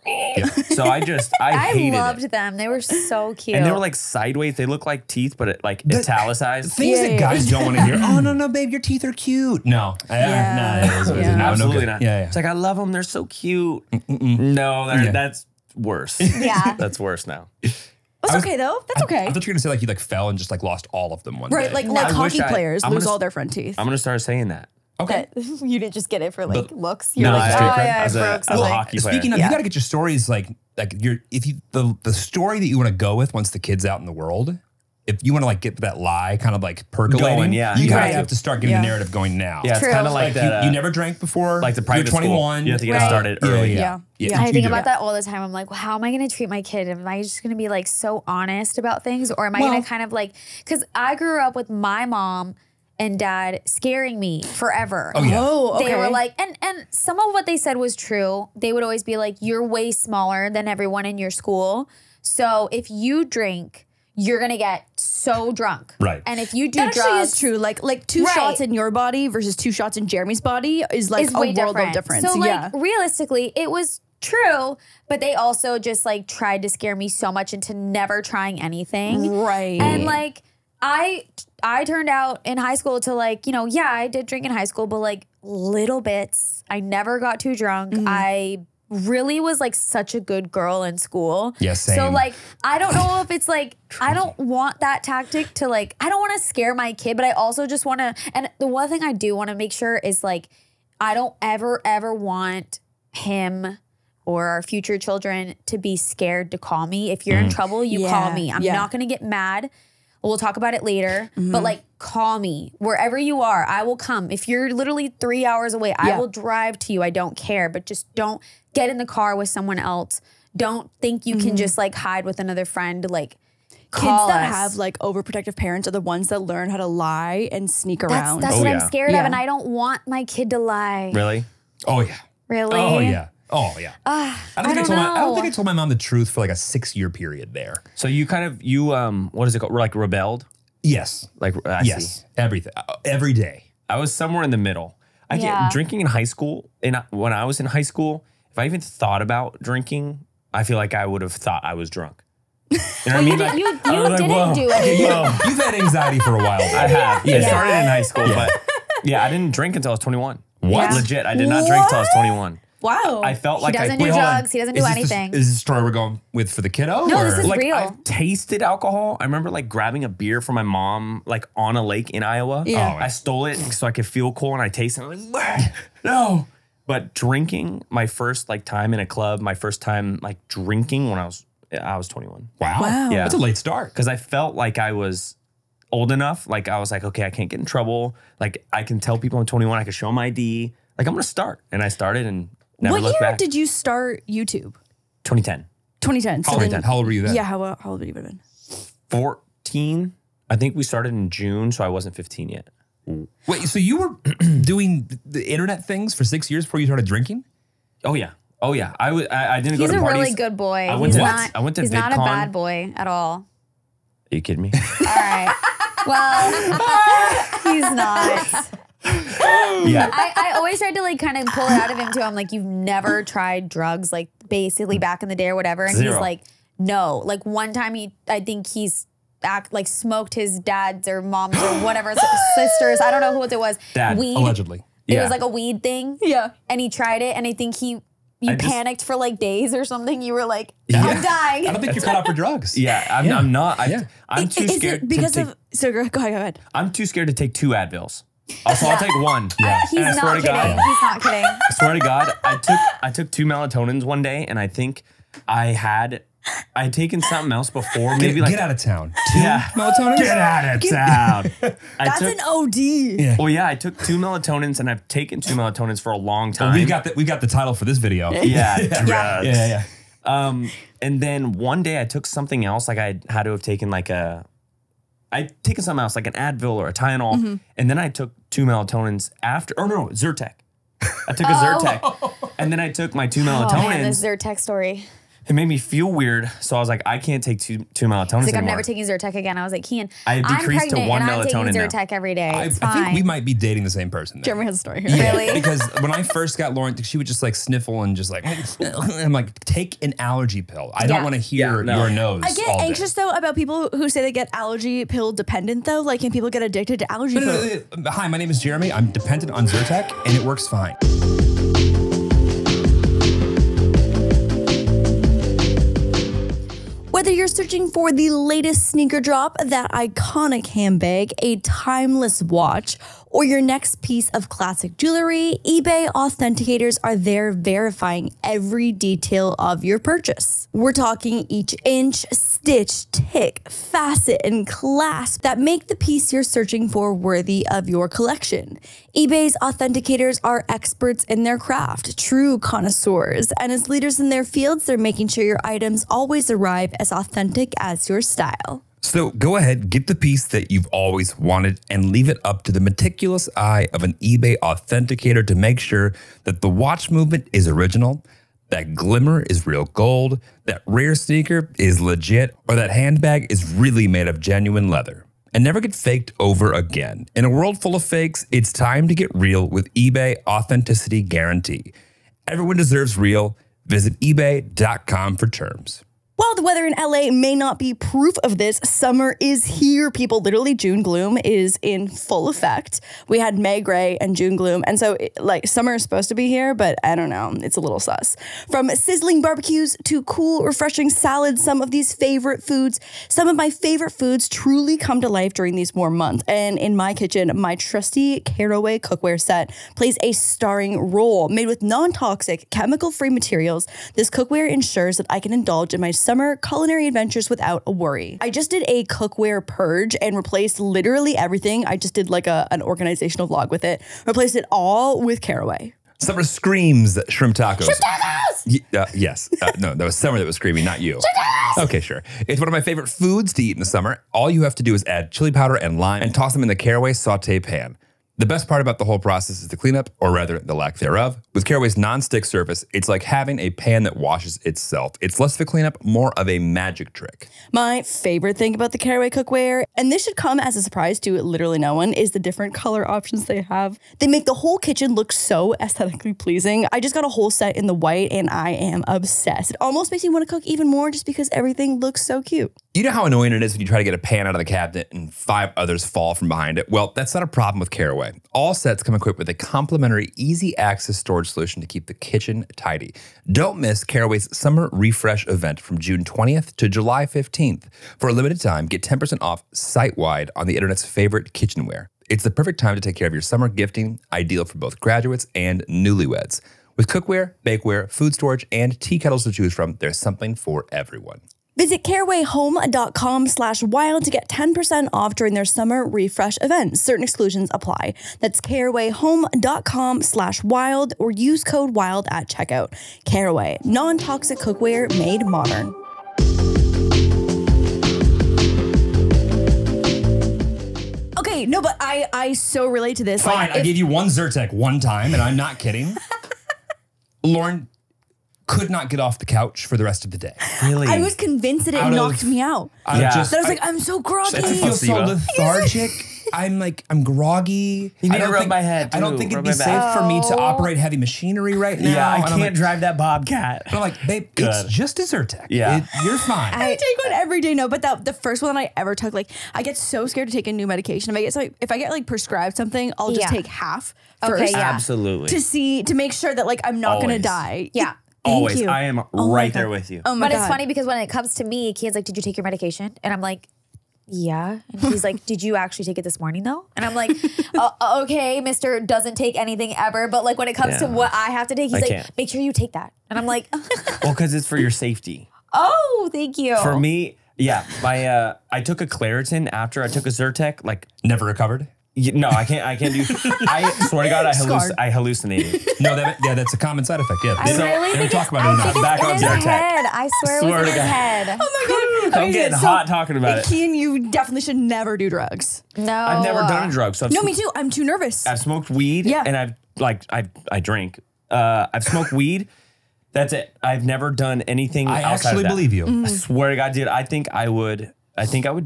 So I hated it. I loved them. They were so cute. And they were like sideways. They look like teeth, but it, like italicized. Things that guys don't want to hear. Oh no, no, babe, your teeth are cute. No, absolutely not. Yeah, yeah. It's like I love them. They're so cute. No, that's worse. Yeah, that's worse now. That's okay though. That's okay. I thought you were gonna say like you like fell and just like lost all of them one day. Right, like hockey players lose all their front teeth. I'm gonna start saying that. Okay. That you didn't just get it for like looks. You're like, oh yeah, I broke something. Speaking of, you gotta get your stories like your the story that you want to go with once the kid's out in the world. If you want to like get that lie kind of like percolating, you kind of have to start getting the narrative going now. Yeah, it's kind of like that, you never drank before, like the private school. You're 21. You have to get started early. Yeah. I think about that all the time. I'm like, well, how am I going to treat my kid? Am I just going to be like so honest about things, or am I going to kind of like, because I grew up with my mom and dad scaring me forever. They were like, and some of what they said was true. They would always be like, you're way smaller than everyone in your school, so if you drink, you're gonna get so drunk. Right. And if you do drugs. That actually is true. Like two shots in your body versus two shots in Jeremy's body is like a world of difference. So like realistically, it was true, but they also just like tried to scare me so much into never trying anything. Right. And like I turned out in high school to like, you know, yeah, I did drink in high school, but like little bits. I never got too drunk. I really was like such a good girl in school. Yes. Yeah, so like, I don't know if it's like, I don't want that tactic to like, I don't want to scare my kid, but I also just want to, and the one thing I do want to make sure is like, I don't ever want him or our future children to be scared to call me. If you're in trouble, you call me. I'm not going to get mad. We'll talk about it later, but like call me wherever you are. I will come. If you're literally 3 hours away, I will drive to you. I don't care, but just don't get in the car with someone else. Don't think you can just like hide with another friend. Like call us. Kids that have like overprotective parents are the ones that learn how to lie and sneak around. That's what I'm scared of, and I don't want my kid to lie. Really? Oh yeah. Really? Oh yeah. Oh yeah. I don't think I told my mom the truth for like a 6-year period there. So you kind of what is it called? Like rebelled? Yes. Like yes. Everything. Every day. I was somewhere in the middle. Drinking in high school. And when I was in high school, if I even thought about drinking, I feel like I would have thought I was drunk. You know what I mean? You didn't do it. You've had anxiety for a while. I have. Yeah. It started in high school, but I didn't drink until I was 21. What? Yeah. Legit, I did not drink until I was 21. Wow. I felt like I... He doesn't do drugs. He doesn't do anything. Is this the story we're going with for the kiddo? No, this is real. I tasted alcohol. I remember like grabbing a beer from my mom like on a lake in Iowa. Yeah. I stole it so I could feel cool, and I tasted it. I'm like, no. But drinking, my first like time in a club, my first time like drinking when I was 21. Wow. Yeah. That's a late start. Because I felt like I was old enough. Like I was like, okay, I can't get in trouble. Like I can tell people I'm 21. I can show them ID. Like I'm going to start. And I started and... Never what year back. Did you start YouTube? 2010. 2010. So 2010. How old were you then? Yeah, how old would you have been? 14. I think we started in June, so I wasn't 15 yet. Wait, so you were doing the internet things for 6 years before you started drinking? Oh, yeah. Oh, yeah. I didn't go to parties. He's a really good boy. He's not a bad boy at all. Are you kidding me? All right. Well, he's not. Yeah. I always tried to like kind of pull it out of him too. I'm like, you've never tried drugs, like basically back in the day or whatever. And he's like, no. Like one time I think he smoked his dad's or mom's or whatever sister's. I don't know what it was. Dad, weed. Allegedly. It was like a weed thing. Yeah. And he tried it, and I think you panicked for like days or something. You were like, I'm dying. I don't think you're cut out for drugs. Yeah, I'm not. I'm too scared. Go ahead. I'm too scared to take 2 Advils. Also, I'll take one. Yeah. He's not kidding. I swear to God, I took 2 melatonins one day, and I think I had taken something else before. Get out of town. 2 melatonins? Get out of town. That's an OD. Yeah. Well, yeah, I took 2 melatonins, and I've taken 2 melatonins for a long time. Well, we got the title for this video. Yeah, drugs. Yeah. And then one day I took something else. Like I had to have taken like a... I'd taken something else, like an Advil or a Tylenol, and then I took 2 melatonins after, or no, Zyrtec. I took a Zyrtec, and then I took my 2 melatonins. Oh man, this Zyrtec story. It made me feel weird, so I was like, I can't take two melatonin anymore. I'm never taking Zyrtec again. I was like, Kian, I've decreased to one melatonin now. I'm taking Zyrtec every day. I think we might be dating the same person. Jeremy has a story here. Yeah, really? Because when I first got Lauren, she would just like sniffle and just like, I'm like, take an allergy pill. I don't want to hear your nose. I get anxious though about people who say they get allergy pill dependent though. Like, can people get addicted to allergy pills? Hi, my name is Jeremy. I'm dependent on Zyrtec, and it works fine. Whether you're searching for the latest sneaker drop, that iconic handbag, a timeless watch, or your next piece of classic jewelry, eBay authenticators are there verifying every detail of your purchase. We're talking each inch, stitch, tick, facet, and clasp that make the piece you're searching for worthy of your collection. eBay's authenticators are experts in their craft, true connoisseurs, and as leaders in their fields, they're making sure your items always arrive as authentic as your style. So go ahead, get the piece that you've always wanted and leave it up to the meticulous eye of an eBay authenticator to make sure that the watch movement is original, that glimmer is real gold, that rare sneaker is legit, or that handbag is really made of genuine leather. And never get faked over again. In a world full of fakes, it's time to get real with eBay Authenticity Guarantee. Everyone deserves real. Visit ebay.com for terms. While the weather in LA may not be proof of this, summer is here, people. Literally, June gloom is in full effect. We had May gray and June gloom. And so, like, summer is supposed to be here, but I don't know. It's a little sus. From sizzling barbecues to cool, refreshing salads, some of my favorite foods truly come to life during these warm months. And in my kitchen, my trusty Caraway cookware set plays a starring role. Made with non-toxic, chemical-free materials, this cookware ensures that I can indulge in my summer culinary adventures without a worry. I just did a cookware purge and replaced literally everything. I just did like an organizational vlog with it. Replaced it all with Caraway. Summer screams shrimp tacos. Shrimp tacos! Yes. No, that was summer that was screaming, not you. Shrimp tacos! Okay, sure. It's one of my favorite foods to eat in the summer. All you have to do is add chili powder and lime and toss them in the Caraway saute pan. The best part about the whole process is the cleanup, or rather the lack thereof. With Caraway's nonstick surface, it's like having a pan that washes itself. It's less of a cleanup, more of a magic trick. My favorite thing about the Caraway cookware, and this should come as a surprise to literally no one, is the different color options they have. They make the whole kitchen look so aesthetically pleasing. I just got a whole set in the white and I am obsessed. It almost makes me want to cook even more just because everything looks so cute. You know how annoying it is when you try to get a pan out of the cabinet and 5 others fall from behind it? Well, that's not a problem with Caraway. All sets come equipped with a complimentary, easy-access storage solution to keep the kitchen tidy. Don't miss Caraway's Summer Refresh event from June 20th to July 15th. For a limited time, get 10% off site-wide on the internet's favorite kitchenware. It's the perfect time to take care of your summer gifting, ideal for both graduates and newlyweds. With cookware, bakeware, food storage, and tea kettles to choose from, there's something for everyone. Visit carawayhome.com/wild to get 10% off during their summer refresh event. Certain exclusions apply. That's carawayhome.com/wild or use code wild at checkout. Caraway, non-toxic cookware made modern. Okay, no, but I so relate to this. Fine, like, I gave you one Zyrtec one time and I'm not kidding. Lauren could not get off the couch for the rest of the day. Really? I was convinced that it knocked me out. I was like, I'm so groggy. I feel so lethargic. I'm like, I'm groggy. You need to rub my head. I don't think it'd be safe for me to operate heavy machinery right now. Yeah, I can't drive that Bobcat. I'm like, babe, it's just a Zyrtec. Yeah, you're fine. I take one every day, no, but the first one I ever took, like, I get so scared to take a new medication. If I get like prescribed something, I'll just take half first. Absolutely. To make sure that like I'm not gonna die. Yeah. Always. I am right there with you. But it's funny because when it comes to me, Kian's like, did you take your medication? And I'm like, yeah. And he's like, did you actually take it this morning though? And I'm like, okay, mister doesn't take anything ever. But like when it comes to what I have to take, he's like, make sure you take that. And I'm like. Well, because it's for your safety. Oh, thank you. For me, yeah. I took a Claritin after I took a Zyrtec. Like, never recovered? No, I can't do. I swear to God, I hallucinated. No, that's a common side effect. Yeah, they don't talk about it enough. Back on Zyrtec. I swear, it was in his head. Oh my God! I'm getting hot talking about it. Kian, you definitely should never do drugs. No, I've never done drugs. So me too. I'm too nervous. I've smoked weed. Yeah, and I've smoked weed. That's it. I've never done anything outside of that. I actually believe you. Mm-hmm. I swear to God, dude, I think I would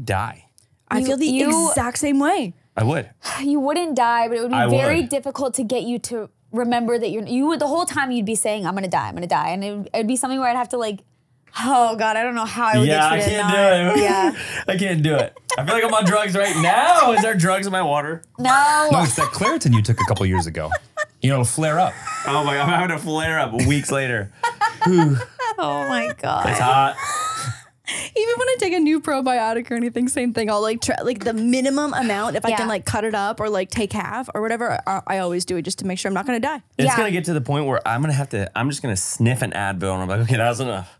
die. I feel the exact same way. I would. You wouldn't die, but it would be very difficult to get you to remember that you would the whole time you'd be saying, I'm gonna die, I'm gonna die. And it'd be something where I'd have to like, oh God, I don't know how I would get you to not. Yeah, I can't do it. Yeah. I can't do it. I feel like I'm on drugs right now. Is there drugs in my water? No. No, it's that Claritin you took a couple years ago. You know, flare up. Oh my God, I'm having a flare up weeks later. Oh my God. It's hot. Even when I take a new probiotic or anything, same thing. I'll like try like the minimum amount if I can like cut it up or like take half or whatever. I always do it just to make sure I'm not gonna die. It's gonna get to the point where I'm gonna have to. I'm just gonna sniff an Advil and I'm like, okay, that was enough.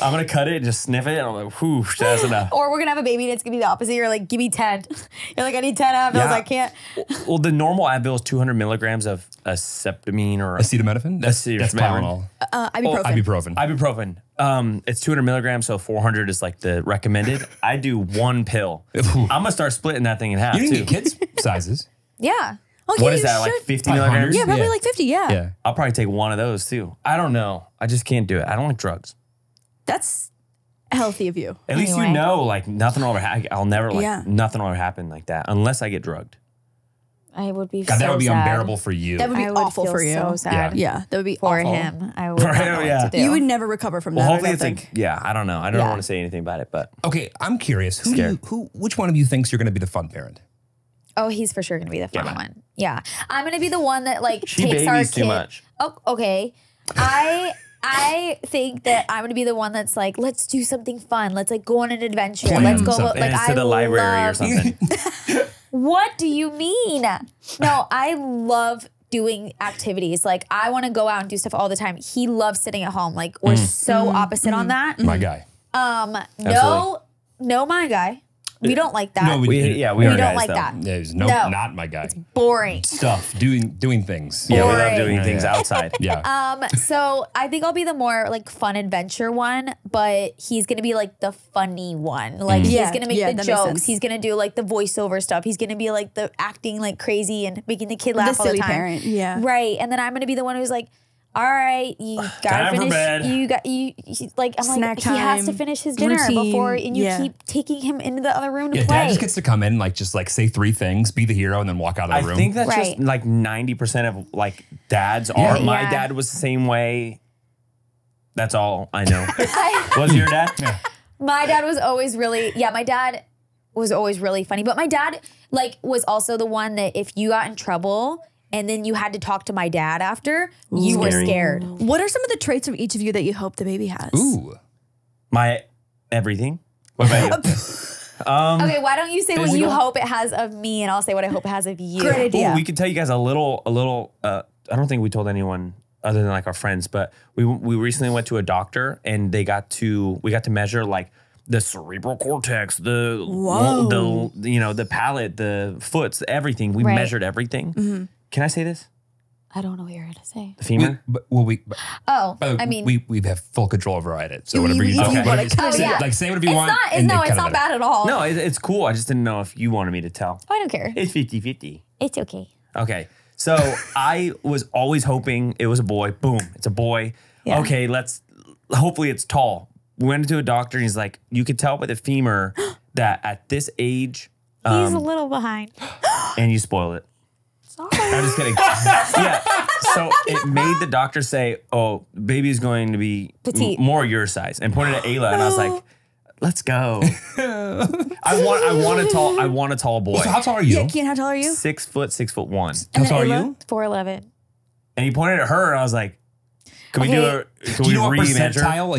I'm gonna cut it and just sniff it and I'm like, whoo, that's enough. Or we're gonna have a baby and it's gonna be the opposite. You're like, give me 10. You're like, I need 10 Advils. I can't. Well, the normal Advil is 200 milligrams of septamine or acetaminophen. That's Tylenol. Ibuprofen. Ibuprofen. It's 200 milligrams, so 400 is like the recommended. I do one pill. I'm gonna start splitting that thing in half. You can get kids sizes. Yeah. Okay, what is that, like 50 milligrams? Yeah, probably like 50. Yeah. I'll probably take one of those too. I don't know. I just can't do it. I don't like drugs. That's healthy of you. At least you know, like nothing will ever happen. I'll never like nothing will ever happen like that unless I get drugged. I would be. God, so that would be unbearable for you. That would be awful for you. So sad. Yeah, that would be for him. I would. For him, yeah. You would never recover from that. Well, hopefully, I don't know. I don't want to say anything about it, but okay. I'm curious. Which one of you thinks you're going to be the fun parent? Oh, he's for sure going to be the fun one. Yeah, I'm going to be the one that like takes our kid. Too much. Oh, okay. I think that I'm gonna be the one that's like, let's do something fun. Let's like go on an adventure. Let's go to the library or something. What do you mean? No, I love doing activities. Like I want to go out and do stuff all the time. He loves sitting at home. Like we're so opposite on that. My guy. No, my guy. We don't like that. No, we don't like that. There's no, not my guy. It's boring. Stuff, doing things. Boring. Yeah, we love doing things outside. So I think I'll be the more like fun adventure one, but he's gonna be like the funny one. Like he's gonna make the jokes. He's gonna do like the voiceover stuff. He's gonna be like the acting like crazy and making the kid laugh all the time. The silly parent. Yeah. Right, and then I'm gonna be the one who's like, all right, you gotta finish. You got he has to finish his dinner before, and you keep taking him into the other room to play. Dad just gets to come in, like just like say three things, be the hero, and then walk out of the room. I think that's just like 90% of like dads are. My dad was the same way. That's all I know. Was your dad? Yeah. My dad was always really My dad was always really funny, but my dad like was also the one that if you got in trouble. And then you had to talk to my dad after. You were scared. What are some of the traits of each of you that you hope the baby has? Ooh, my everything. What about you? Okay, why don't you say what you hope it has of me, and I'll say what I hope it has of you. Great idea. Ooh, we could tell you guys a little. I don't think we told anyone other than like our friends, but we recently went to a doctor, and we got to measure like the cerebral cortex, the the palate, the foots, everything. We measured everything. Mm-hmm. Can I say this? I don't know what you're going to say. The femur? We have full control over it. So whatever you do. Like say whatever you want. It's not bad at all. No, it's cool. I just didn't know if you wanted me to tell. Oh, I don't care. It's 50-50. It's okay. Okay. So I was always hoping it was a boy. Boom. It's a boy. Yeah. Okay. Hopefully it's tall. We went into a doctor and he's like, you could tell by the femur that at this age. He's a little behind. And you spoil it. I'm just kidding. So it made the doctor say, oh, baby's going to be petite. More your size. And pointed at Ayla and I was like, let's go. I want a tall boy. So how tall are you? Yeah, Kian, how tall are you? 6'1". And how tall are you? 4'11". And he pointed at her and I was like, Can we do a percentile?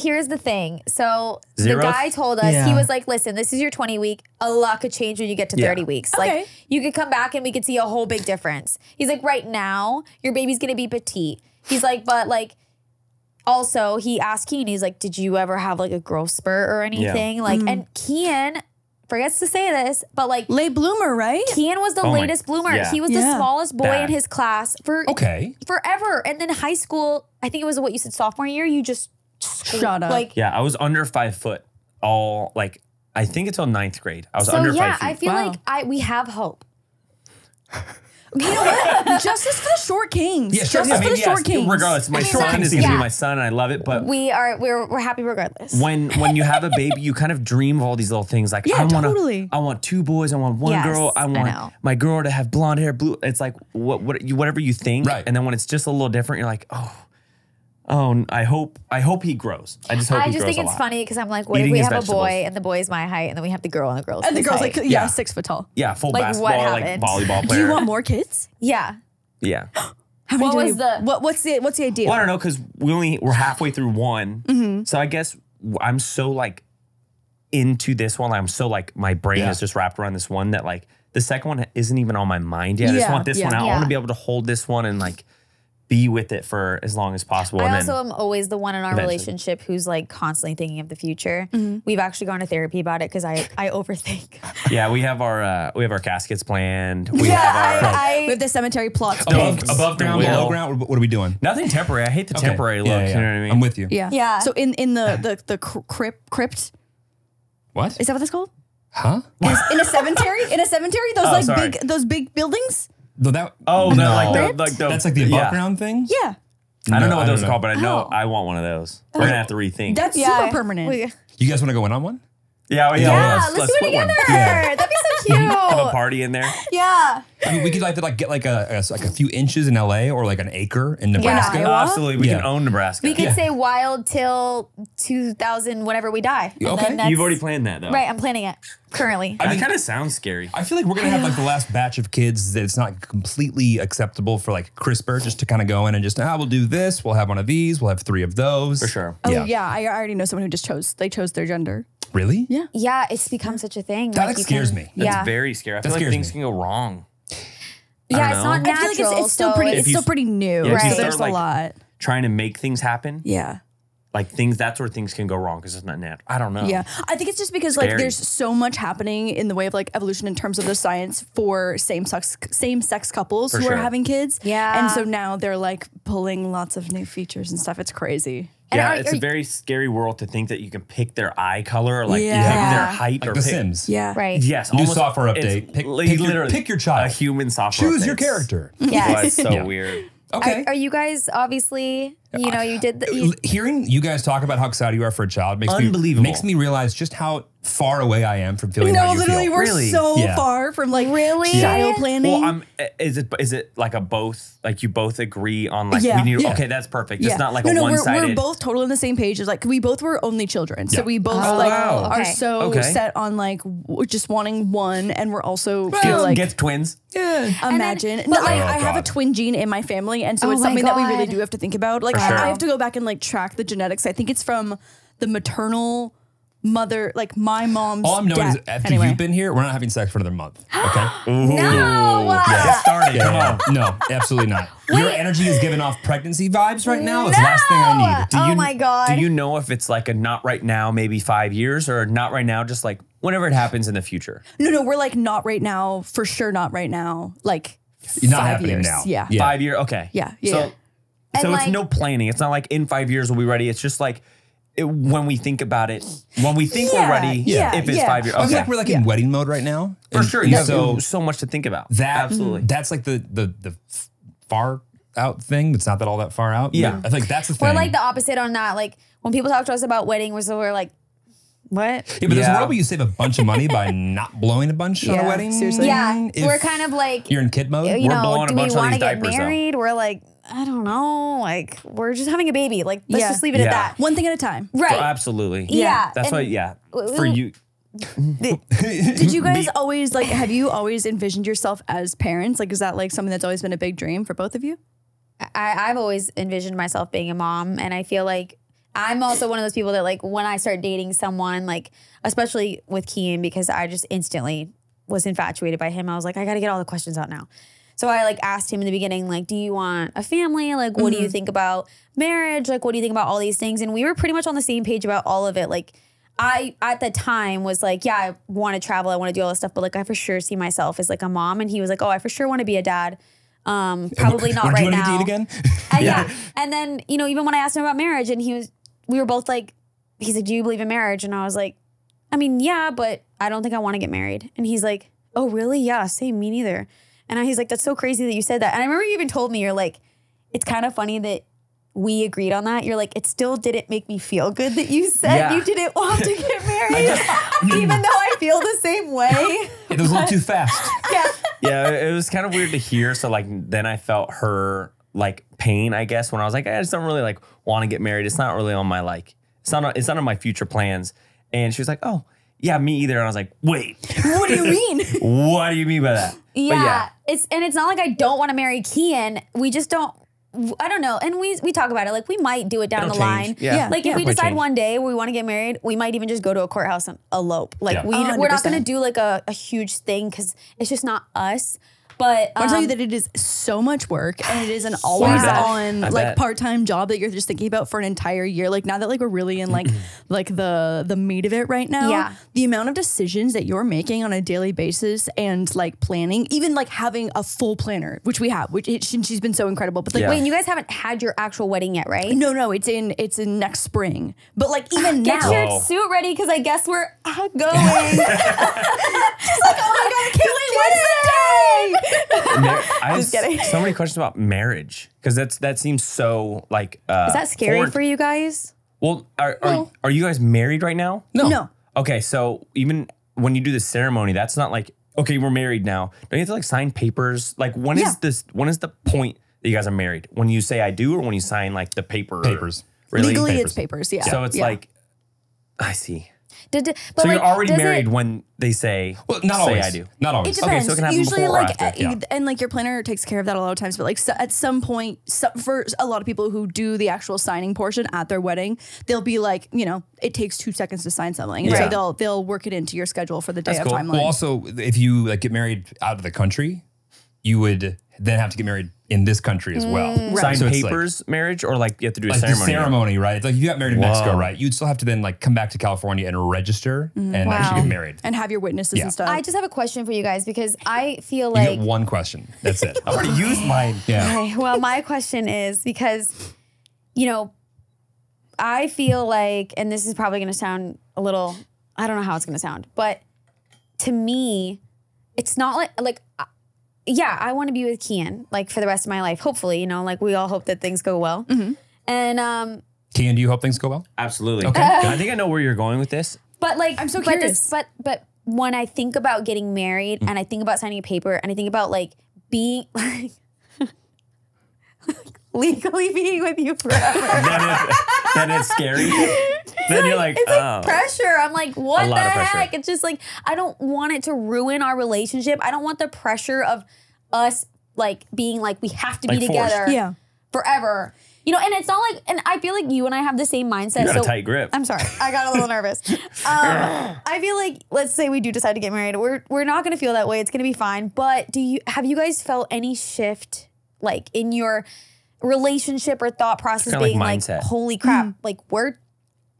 Here's the thing. So the guy told us, he was like, listen, this is your 20 week. A lot could change when you get to 30 weeks. Okay. Like you could come back and we could see a whole big difference. He's like, right now, your baby's going to be petite. He's like, but like, also he asked Kian, he's like, did you ever have like a growth spurt or anything? Like, and Kian forgets to say this, but like late bloomer, right? Kian was the latest bloomer. Yeah. He was the smallest boy in his class for forever. And then high school, I think it was what you said, sophomore year, you just shut up. Like, I was under 5 foot all like I think until ninth grade. I was under 5 feet. I feel like we have hope. You know what? Justice for the short kings. Yeah, justice for the short kings. Regardless, my short king is going to be my son, and I love it. But we're happy regardless. When you have a baby, you kind of dream of all these little things. Like I want two boys. I want one girl. I want my girl to have blonde hair, blue. It's like whatever you think. Right. And then when it's just a little different, you're like, oh, I hope he grows. I just hope he grows. I just think it's funny because I'm like, what if we have a boy and the boy is my height, and then we have the girl and the girl's height. Like 6 foot tall. Yeah, full basketball, like volleyball player. Do you want more kids? Yeah. Yeah. What's the idea? Well, I don't know because we're halfway through one, so I guess I'm so like into this one. I'm so like my brain is just wrapped around this one that like the second one isn't even on my mind yet. I just want this one out. I want to be able to hold this one and like be with it for as long as possible. I also am always the one in our relationship who's like constantly thinking of the future. We've actually gone to therapy about it because I overthink. Yeah, we have our caskets planned. We have the cemetery plots. Above ground, below ground. What are we doing? Nothing temporary. I hate the temporary look. You know what I mean? I'm with you. Yeah. So in the crypt. What is that? What that's called? Huh? In a cemetery? In a cemetery? Those big buildings. That's like the above ground thing? Yeah. I don't know what those are called, but I know I want one of those. We're going to have to rethink. That's super permanent. You guys want to go in on one? Yeah. Let's do it together. Yeah. That'd be so cute. Have a party in there. Yeah. I mean, we could get like a few inches in LA or like an acre in Nebraska. Yeah, absolutely. We can own Nebraska. We could say wild till 2000, whenever we die. Okay. You've already planned that though. Right. I'm planning it currently. I mean, that kind of sounds scary. I feel like we're going to have like the last batch of kids that it's not completely acceptable for like CRISPR just to kind of go in and just, we'll do this. We'll have one of these. We'll have three of those. For sure. Oh yeah. I already know someone who just chose their gender. Really? Yeah. Yeah. It's become such a thing. That like scares me. That's very scary. I feel like things can go wrong. Yeah, it's not natural. I feel like it's still pretty new. Yeah, right. There's like, a lot. Trying to make things happen. Yeah. Like that's where things can go wrong because it's not natural. I don't know. Yeah. I think it's just because like there's so much happening in the way of like evolution in terms of the science for same sex couples who are having kids. Yeah. And so now they're like pulling lots of new features and stuff. It's crazy. Yeah, it's a very scary world to think that you can pick their eye color or like pick their height like or The Sims. Yeah, right. Yes, new software update. Pick your child. A human software. Choose your character. Yeah, it's so weird. Okay, are you guys obviously? You know, you did. Hearing you guys talk about how excited you are for a child makes me realize just how far away I am from feeling. No, literally, you feel. We're so far from like child planning. Well, is it like a both? Like you both agree on like we need? Yeah. Okay, that's perfect. Yeah. It's not like a one-sided. We're both totally on the same page. It's like we both were only children, so we both are so set on like just wanting one, and we're also feel like get twins. Yeah, imagine. Then, I have a twin gene in my family, and so it's something that we really do have to think about. Like. Sure. I have to go back and like track the genetics. I think it's from the maternal mother, like my mom's. All I'm knowing is after you've been here, we're not having sex for another month. Okay. No. Get started. Yeah, no, absolutely not. Wait. Your energy is giving off pregnancy vibes right now. It's the last thing I need. Oh my God. Do you know if it's like a not right now, maybe 5 years or not right now, just like whenever it happens in the future? No, we're like not right now, for sure not right now. Like You're not happening years. Now. Yeah. 5 years. Okay. Yeah. So, like, it's no planning. It's not like in 5 years we'll be ready. It's just like when we think about it, when we think we're ready, if it's 5 years. Okay. I feel like we're like in wedding mode right now. For sure. You have so much to think about. Absolutely. That's like the far out thing. It's not that all that far out. Yeah. I think that's the thing. We're like the opposite on that. Like when people talk to us about wedding, we're like, what? Yeah, but there's a world where you save a bunch of money by not blowing a bunch on a wedding. Seriously. Yeah. If we're kind of like you're in kid mode. You know, we're blowing a bunch on these diapers. Do we want to get married? We're like, I don't know. Like we're just having a baby. Like let's just leave it at that. One thing at a time. Right. So absolutely. Yeah. That's why. Yeah. For you. Did you guys always like? Have you always envisioned yourself as parents? Like, is that like something that's always been a big dream for both of you? I've always envisioned myself being a mom, and I feel like. I'm also one of those people that like when I start dating someone, like especially with Kian, because I just instantly was infatuated by him. I was like, I got to get all the questions out now. So I like asked him in the beginning, like, do you want a family? Like, what do you think about marriage? Like, what do you think about all these things? And we were pretty much on the same page about all of it. Like I, at the time was like, yeah, I want to travel. I want to do all this stuff. But like, I for sure see myself as like a mom. And he was like, oh, I for sure want to be a dad. Probably not right now. Do you want to date again? And then, you know, even when I asked him about marriage and we were both like, he's like, do you believe in marriage? And I was like, I mean, yeah, but I don't think I want to get married. And he's like, oh, really? Yeah, same, me neither. And he's like, that's so crazy that you said that. And I remember you even told me, you're like, it's kind of funny that we agreed on that. You're like, it still didn't make me feel good that you said you didn't want to get married, even though I feel the same way. It was a little too fast. Yeah. Yeah, it was kind of weird to hear. So like, then I felt her like pain, I guess, when I was like, I just don't really like want to get married. It's not really on my like, it's not on my future plans. And she was like, oh yeah, me either. And I was like, wait, what do you mean? What do you mean by that? Yeah, it's not like I don't want to marry Kian. We just don't. I don't know. And we talk about it. Like, we might do it down the line. Yeah. Like, if we decide one day we want to get married, we might even just go to a courthouse and elope. Like, we're not going to do, like, a huge thing because it's just not us. But I'll tell you that it is so much work, and it is an always on like part-time job that you're just thinking about for an entire year. Like, now that like we're really in like the meat of it right now, the amount of decisions that you're making on a daily basis and like planning, even like having a full planner, which we have, which she's been so incredible. But like, wait, and you guys haven't had your actual wedding yet, right? No, no, it's in next spring. But like, even now, get your suit ready because I guess we're going. She's like, oh my god, I can't wait. What's the day? I have so many questions about marriage because that seems so like. Is that scary for you guys? Well, are you guys married right now? No. No. Okay, so even when you do the ceremony, that's not like, okay, we're married now. Don't you have to like sign papers? Like, when is this? When is the point that you guys are married? When you say I do, or when you sign like the paper? Papers. Really? Legally, papers. It's papers. Yeah. So it's like, I see. But so like, you're already married when they say, well, not always. I do. Not always. It depends. Okay, so it can happen usually, before like, or after. And like your planner takes care of that a lot of times. But like at some point, for a lot of people who do the actual signing portion at their wedding, they'll be like, you know, it takes 2 seconds to sign something, and so they'll work it into your schedule for the day of timeline. Well, also, if you like get married out of the country, you would then have to get married in this country as well. Right. Sign so papers, like, marriage, or like you have to do a like ceremony. The ceremony, right? It's like if you got married in Mexico, right? You'd still have to then like come back to California and register and actually get married. And have your witnesses and stuff. I just have a question for you guys because I feel like— you get one question, that's it. I already used mine. Yeah. Okay, well, my question is because, you know, I feel like, and this is probably gonna sound a little, I don't know how it's gonna sound, but to me, it's not like yeah, I want to be with Kian, like, for the rest of my life. Hopefully, you know, like, we all hope that things go well. And Kian, do you hope things go well? Absolutely. Okay. I think I know where you're going with this. But, like, I'm so curious. But when I think about getting married and I think about signing a paper and I think about, like, being, like, legally being with you forever. that is scary. Then you're like, it's like pressure. I'm like, what the heck? It's just like, I don't want it to ruin our relationship. I don't want the pressure of us like being like, we have to be together forever. You know, and it's not like, and I feel like you and I have the same mindset. You got a tight grip. I'm sorry, I got a little nervous. I feel like, let's say we do decide to get married. We're not gonna feel that way. It's gonna be fine. But have you guys felt any shift like in your relationship or thought process, being like, holy crap, like we're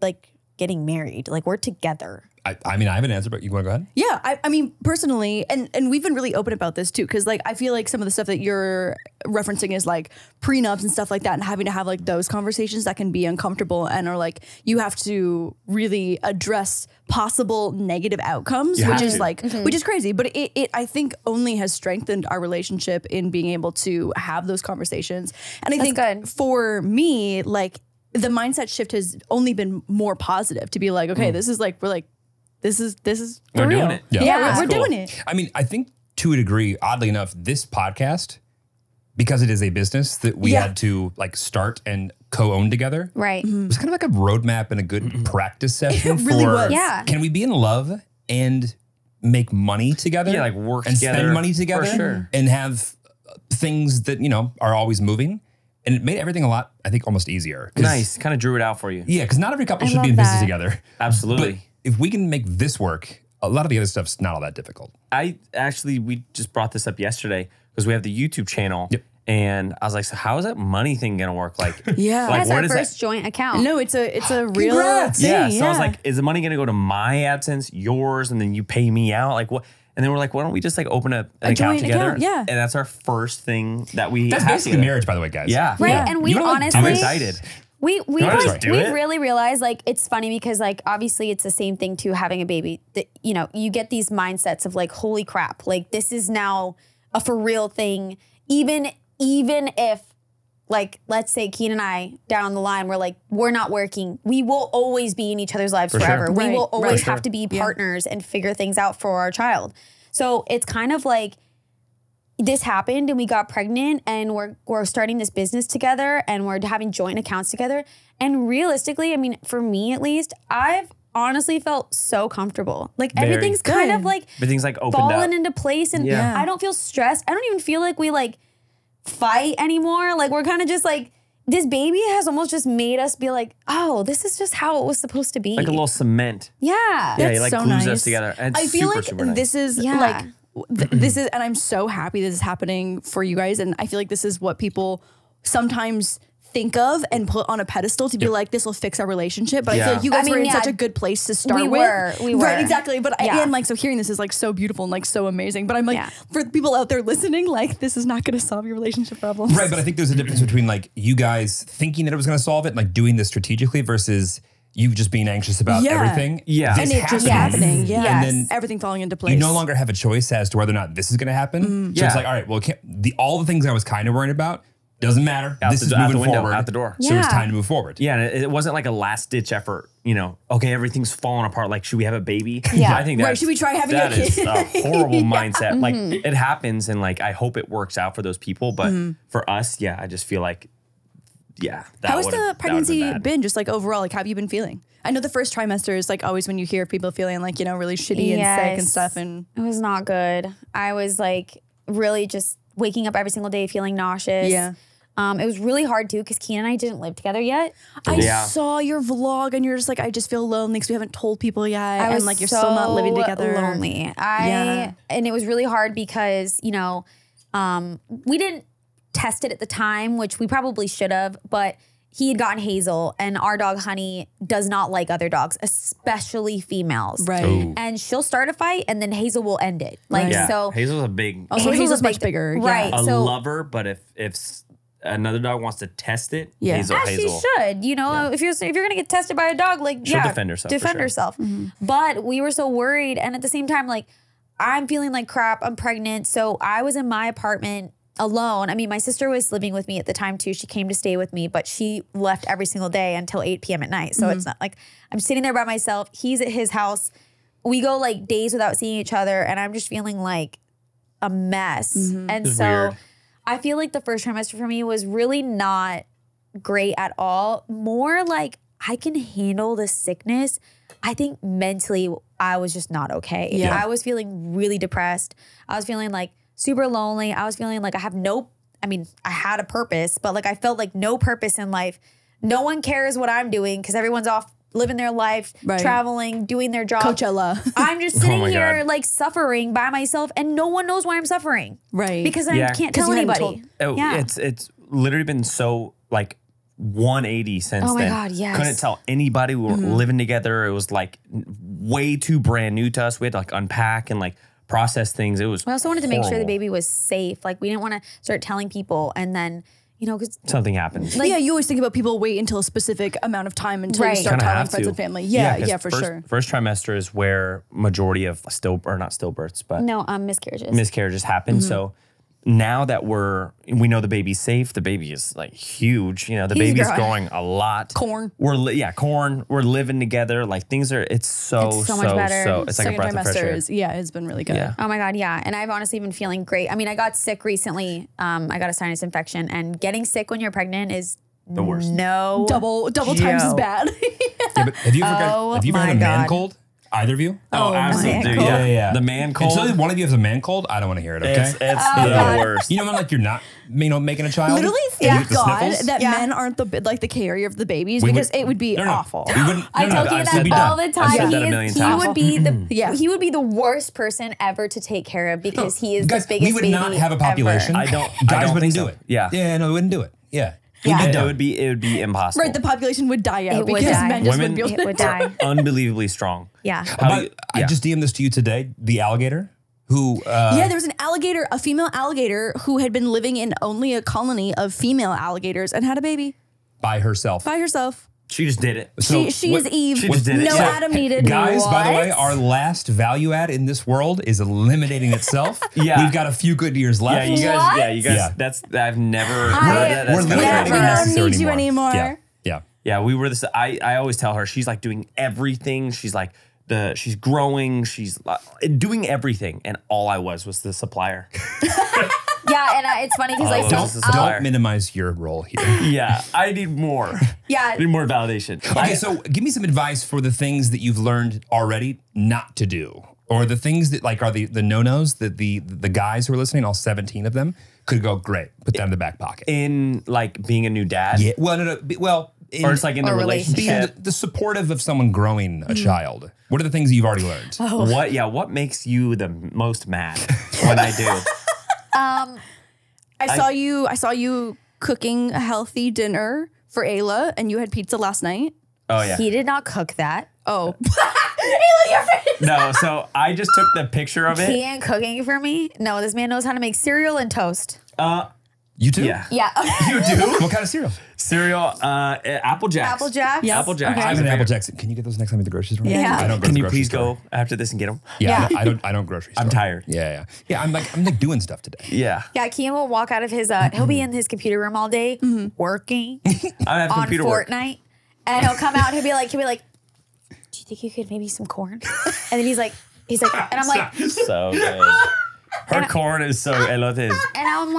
like getting married, like we're together? I mean, I have an answer, but you want to go ahead? Yeah, I mean, personally, and we've been really open about this too, because like I feel like some of the stuff that you're referencing is like prenups and stuff like that, and having to have like those conversations that can be uncomfortable and are like, you have to really address possible negative outcomes, which is like, which is crazy. But it I think only has strengthened our relationship in being able to have those conversations. And I think for me, like, the mindset shift has only been more positive to be like, okay, this is like, we're like, this is for real. Doing it. Yeah, we're doing it. I mean, I think to a degree, oddly enough, this podcast, because it is a business that we had to like start and co-own together. Right. It was kind of like a roadmap and a good practice session. It really was. Yeah. Can we be in love and make money together? Yeah, like work and together. And spend money together. For sure. And have things that, you know, are always moving. And it made everything a lot, I think, almost easier. Nice, kind of drew it out for you. Yeah, because not every couple should be in business together. Absolutely. But if we can make this work, a lot of the other stuff's not all that difficult. We just brought this up yesterday because we have the YouTube channel. Yep. And I was like, so how is that money thing gonna work? Like, like, that's our first joint account. No, it's a real thing. Yeah. So I was like, is the money gonna go to my AdSense, yours, and then you pay me out? Like, what? And then we're like, why don't we just like open an account together? Yeah. And that's our first thing that we have. That's basically marriage, by the way, guys. Yeah. Right. Yeah. And we honestly, I'm excited. We really realized, like, it's funny because like obviously it's the same thing to having a baby. You know, you get these mindsets of like, holy crap, like this is now a for real thing, even if, like, let's say Kian and I down the line, we're not working. We will always be in each other's lives forever. Sure. Right. We will always have to be partners and figure things out for our child. So it's kind of like this happened and we got pregnant and we're starting this business together and we're having joint accounts together. And realistically, I mean, for me at least, I've honestly felt so comfortable. Like everything's kind of like everything's like fallen into place and I don't feel stressed. I don't even feel like we like fight anymore. Like we're kind of just like, this baby has almost just made us be like, oh, this is just how it was supposed to be. Like a little cement. Yeah. Yeah, it like so glues us together. It's I feel like this is like, this is, and I'm so happy this is happening for you guys. And I feel like this is what people sometimes think of and put on a pedestal to be like, this will fix our relationship. But I feel like you guys were in such a good place to start with. We were. Right, exactly. But again, like, so hearing this is like so beautiful and like so amazing. But I'm like, for people out there listening, like, this is not going to solve your relationship problems. Right. But I think there's a difference between like you guys thinking that it was going to solve it and like doing this strategically versus you just being anxious about everything. Yeah. This and it just happening. Yeah. And then everything falling into place. You no longer have a choice as to whether or not this is going to happen. So it's like, all right, well, all the things I was kind of worried about, doesn't matter. This is moving forward. Out the door. So it's time to move forward. Yeah, and it wasn't like a last ditch effort. You know, okay, everything's falling apart. Like, should we have a baby? Yeah, I think that should we try having a kid? That is a horrible mindset. Like, it happens, and like I hope it works out for those people. But for us, I just feel like, that how has the pregnancy been? Just like overall, like how have you been feeling? I know the first trimester is like always when you hear people feeling like, you know, really shitty and sick and stuff. And it was not good. I was like really just waking up every single day feeling nauseous. Yeah. It was really hard too because Kian and I didn't live together yet. I saw your vlog and you're just like, I just feel lonely because we haven't told people yet. And like you're still not living together. Lonely. And it was really hard because, you know, we didn't test it at the time, which we probably should have, but he had gotten Hazel and our dog Honey does not like other dogs, especially females. Right. Ooh. And she'll start a fight and then Hazel will end it. Like so Hazel's a big Hazel's much bigger. Right. Yeah. I love her, but if another dog wants to test it, Hazel. She should, you know, if you're gonna get tested by a dog, like she'll defend herself. But we were so worried, and at the same time, like I'm feeling like crap, I'm pregnant. So I was in my apartment alone. I mean, my sister was living with me at the time too. She came to stay with me, but she left every single day until 8 p.m. at night. So it's not like I'm sitting there by myself. He's at his house. We go like days without seeing each other, and I'm just feeling like a mess. And so weird. I feel like the first trimester for me was really not great at all. More like I can handle the sickness. I think mentally I was just not okay. I was feeling really depressed. I was feeling like super lonely. I was feeling like I have no, I mean, I had a purpose, but like I felt like no purpose in life. No one cares what I'm doing because everyone's off living their life, traveling, doing their job. Coachella. I'm just sitting here like suffering by myself, and no one knows why I'm suffering. Right. Because I can't tell anybody. It's literally been so like 180 since then. Oh my God, yes. Couldn't tell anybody. We were living together. It was like way too brand new to us. We had to like unpack and like process things. It was I also wanted to make sure the baby was safe. Like we didn't want to start telling people and then, you know, because something happens. Like, you always think about people wait until a specific amount of time until you start telling friends and family. Yeah, for sure. First trimester is where majority of not stillbirths, but miscarriages. Miscarriages happen. So now that we know the baby's safe, the baby is like huge. You know, the baby's growing a lot. Corn. Corn. We're living together. Like things are, it's so much better. It's like a breath of fresh air. It's been really good. Yeah. Oh my God, and I've honestly been feeling great. I mean, I got sick recently. I got a sinus infection, and getting sick when you're pregnant is the worst. No. Double times as bad. But have you ever had a man cold? Either of you? Oh, absolutely. Yeah. The man cold. Until one of you has a man cold, I don't want to hear it, okay? It's the worst. You know, like you're not, you know, making a child. Literally, thank God that men aren't the carrier of the babies because it would be awful. I tell you that all the time. He would be the worst person ever to take care of because he is the biggest baby ever. We would not have a population. Guys wouldn't do it. Yeah, no, we wouldn't do it. It would be impossible. Right, the population would die out because men just wouldn't be able to. Unbelievably strong. I just DM'd this to you today. The alligator who there was an alligator, a female alligator who had been living in only a colony of female alligators and had a baby by herself. She just did it. So she is Eve. She just did it. No Adam needed. Guys, what? By the way, our last value add in this world is eliminating itself. Yeah, we've got a few good years left. Yeah, you guys. What? Yeah, you guys. Yeah. That's I've never. Heard that. That's we don't need you anymore. Yeah. Yeah. Yeah, we were this. I always tell her she's like doing everything. She's like she's growing. She's doing everything, and all I was the supplier. Yeah, and it's funny because like don't minimize your role here. Yeah, I need more. Yeah, I need more validation. Okay, so give me some advice for the things that you've learned already not to do, or the things that like are the no-nos that the guys who are listening, all 17 of them, could go great. Put that in the back pocket. In like being a new dad. Yeah. Well, well. Or it's like in the relationship. Being the supportive of someone growing a child. What are the things you've already learned? Oh. What? Yeah. What makes you the most mad when I do? I saw you cooking a healthy dinner for Ayla, and you had pizza last night. Oh yeah. He did not cook that. Oh. Ayla, your face. No, so I just took the picture of it. He ain't cooking for me. No, this man knows how to make cereal and toast. You do? Yeah. You do? What kind of cereal? Cereal, Apple Jacks. Apple Jacks? Yes. Apple Jacks. Okay. I'm an Apple Jacks. Can you get those next time at the grocery store? Yeah. I don't go to the grocery store. Can you please go after this and get them? Yeah. I don't grocery store. I'm tired. Yeah. Yeah, I'm like doing stuff today. Yeah. Yeah, Kian will walk out of his, he'll be in his computer room all day working on Fortnite. And he'll come out and he'll be like, do you think you could maybe some corn? And then he's like, and I'm like. So good. Her corn is so, I love his. And I'm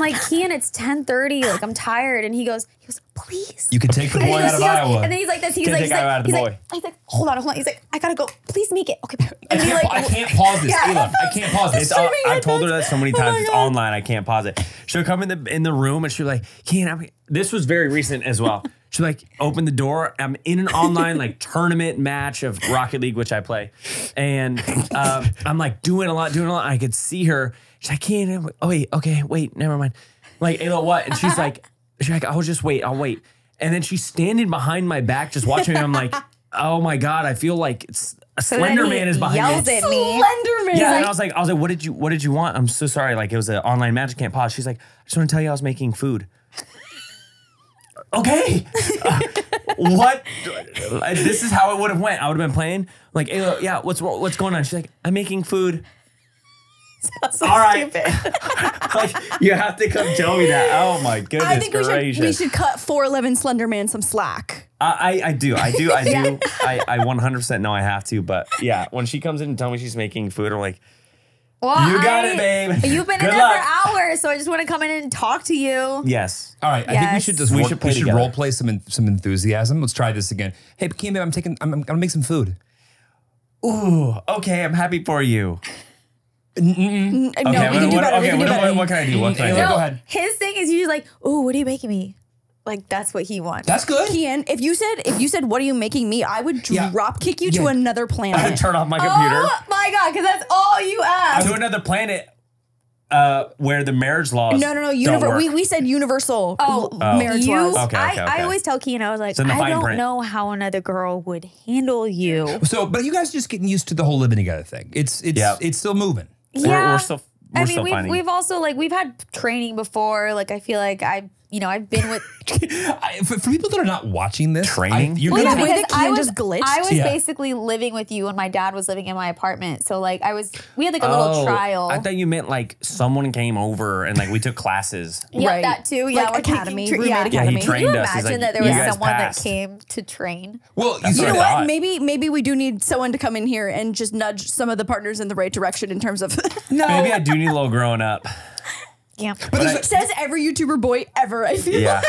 like, Kian, it's 10:30. Like, I'm tired. And he goes, please. You can take the boy out of Iowa. And then he's like this. He's like, hold on. He's like, I gotta go. Please make it. Okay. And I can't pause this. Ayla, I can't pause this. I've told her that so many times. It's online. I can't pause it. She'll come in the room and she'll be like, Kian, this was very recent as well. She'll like open the door. I'm in an online like tournament match of Rocket League, which I play. And I'm like doing a lot. I could see her. She's like, Kian, oh wait, okay, wait, never mind. I'm like, Ayla, what? And she's like, I'll just wait, I'll wait. And then she's standing behind my back, just watching me. I'm like, oh my God, I feel like it's a Slender Man is behind me. Slender Man. Yeah, and I was like, what did you want? I'm so sorry. Like it was an online match, can't pause. She's like, I just want to tell you I was making food. Okay. What? This is how it would have went. I would have been playing. Like, Ayla, yeah, what's going on? She's like, I'm making food. So all right, like, you have to come tell me that. Oh my goodness, I think we should cut 411 Slenderman some slack. I do. Yeah. I 100% know I have to, but yeah, when she comes in and tells me she's making food, I'm like, well, you got it, babe. You've been in there for hours, so I just want to come in and talk to you. Yes. All right. Yes. I think we should role play some enthusiasm. Let's try this again. Hey, Kian, babe, I'm gonna make some food. Ooh, okay. I'm happy for you. No, what can I do? What can I do? No, go ahead. His thing is usually like, oh, what are you making me? Like, that's what he wants. That's good. Kian, if you said, what are you making me? I would drop kick you to another planet. I would turn off my computer. Oh my God, because that's all you asked. To another planet where the marriage laws. No, we said universal marriage laws. Okay. I always tell Kian, I was like, I don't know how another girl would handle you. So, but you guys are just getting used to the whole living together thing. It's still moving. Yeah, we've also like we've had training before. Like I feel like I've been with for people that are not watching this training. I was basically living with you, and my dad was living in my apartment. So like we had like a little trial. I thought you meant like someone came over and like we took classes. Yeah, right. That too. Yeah, like academy. Academy. He trained us. Can you imagine that there was someone that came to train? Well, you know what? Maybe we do need someone to come in here and just nudge some of the partners in the right direction in terms of. No. Maybe I do need a little growing up. Yeah. But it says every YouTuber boy ever, I feel like.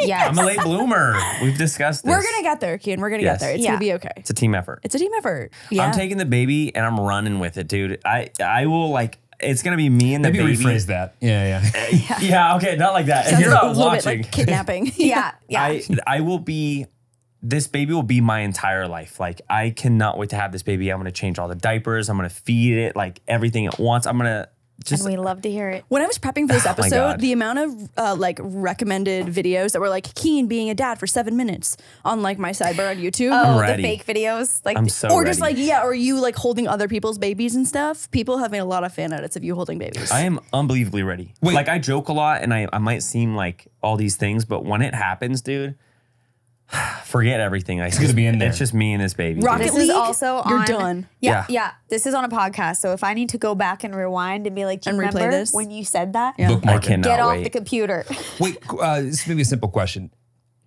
Yeah. I'm a late bloomer. We've discussed this. We're going to get there, Kian. We're going to get there. It's going to be okay. It's a team effort. Yeah. I'm taking the baby and I'm running with it, dude. I will like, it's going to be me and the baby. Maybe rephrase that. Yeah. Yeah, okay. Not like that. If you're not watching. Like kidnapping. Yeah. I will be, this baby will be my entire life. Like, I cannot wait to have this baby. I'm going to change all the diapers. I'm going to feed it, like, everything at once. I'm going to. And we love to hear it. When I was prepping for this episode, the amount of like recommended videos that were like Kian being a dad for 7 minutes on like my sidebar on YouTube. Oh, the fake videos. Like, I'm so ready. Just like, or you like holding other people's babies and stuff. People have made a lot of fan edits of you holding babies. I am unbelievably ready. Wait. Like I joke a lot and I might seem like all these things, but when it happens, dude, Forget everything. It's going to be in there. It's just me and this baby. Rocket League is also on. You're done. Yeah. This is on a podcast. So if I need to go back and rewind and be like, do you remember this? When you said that? Yeah. Bookmark it. Get off the computer. Wait, this is maybe a simple question.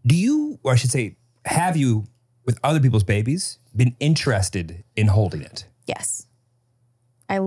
Do you, or I should say, have you, with other people's babies, been interested in holding it? Yes. I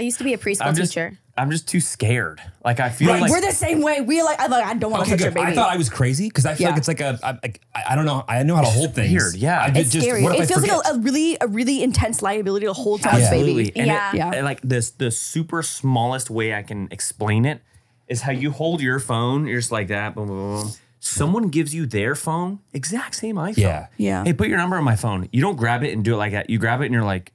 used to be a preschool teacher. I'm just too scared. Like I feel like we're the same way. We I don't want to touch your baby. I thought I was crazy because I feel like it's like a I don't know. I know how to hold things. Weird. Yeah, it's just scary. It feels like a really intense liability to hold someone's baby. And and like this, the super smallest way I can explain it is how you hold your phone. You're just like that. Boom, boom, boom. Someone gives you their phone, exact same iPhone. Yeah. Hey, put your number on my phone. You don't grab it and do it like that. You grab it and you're like.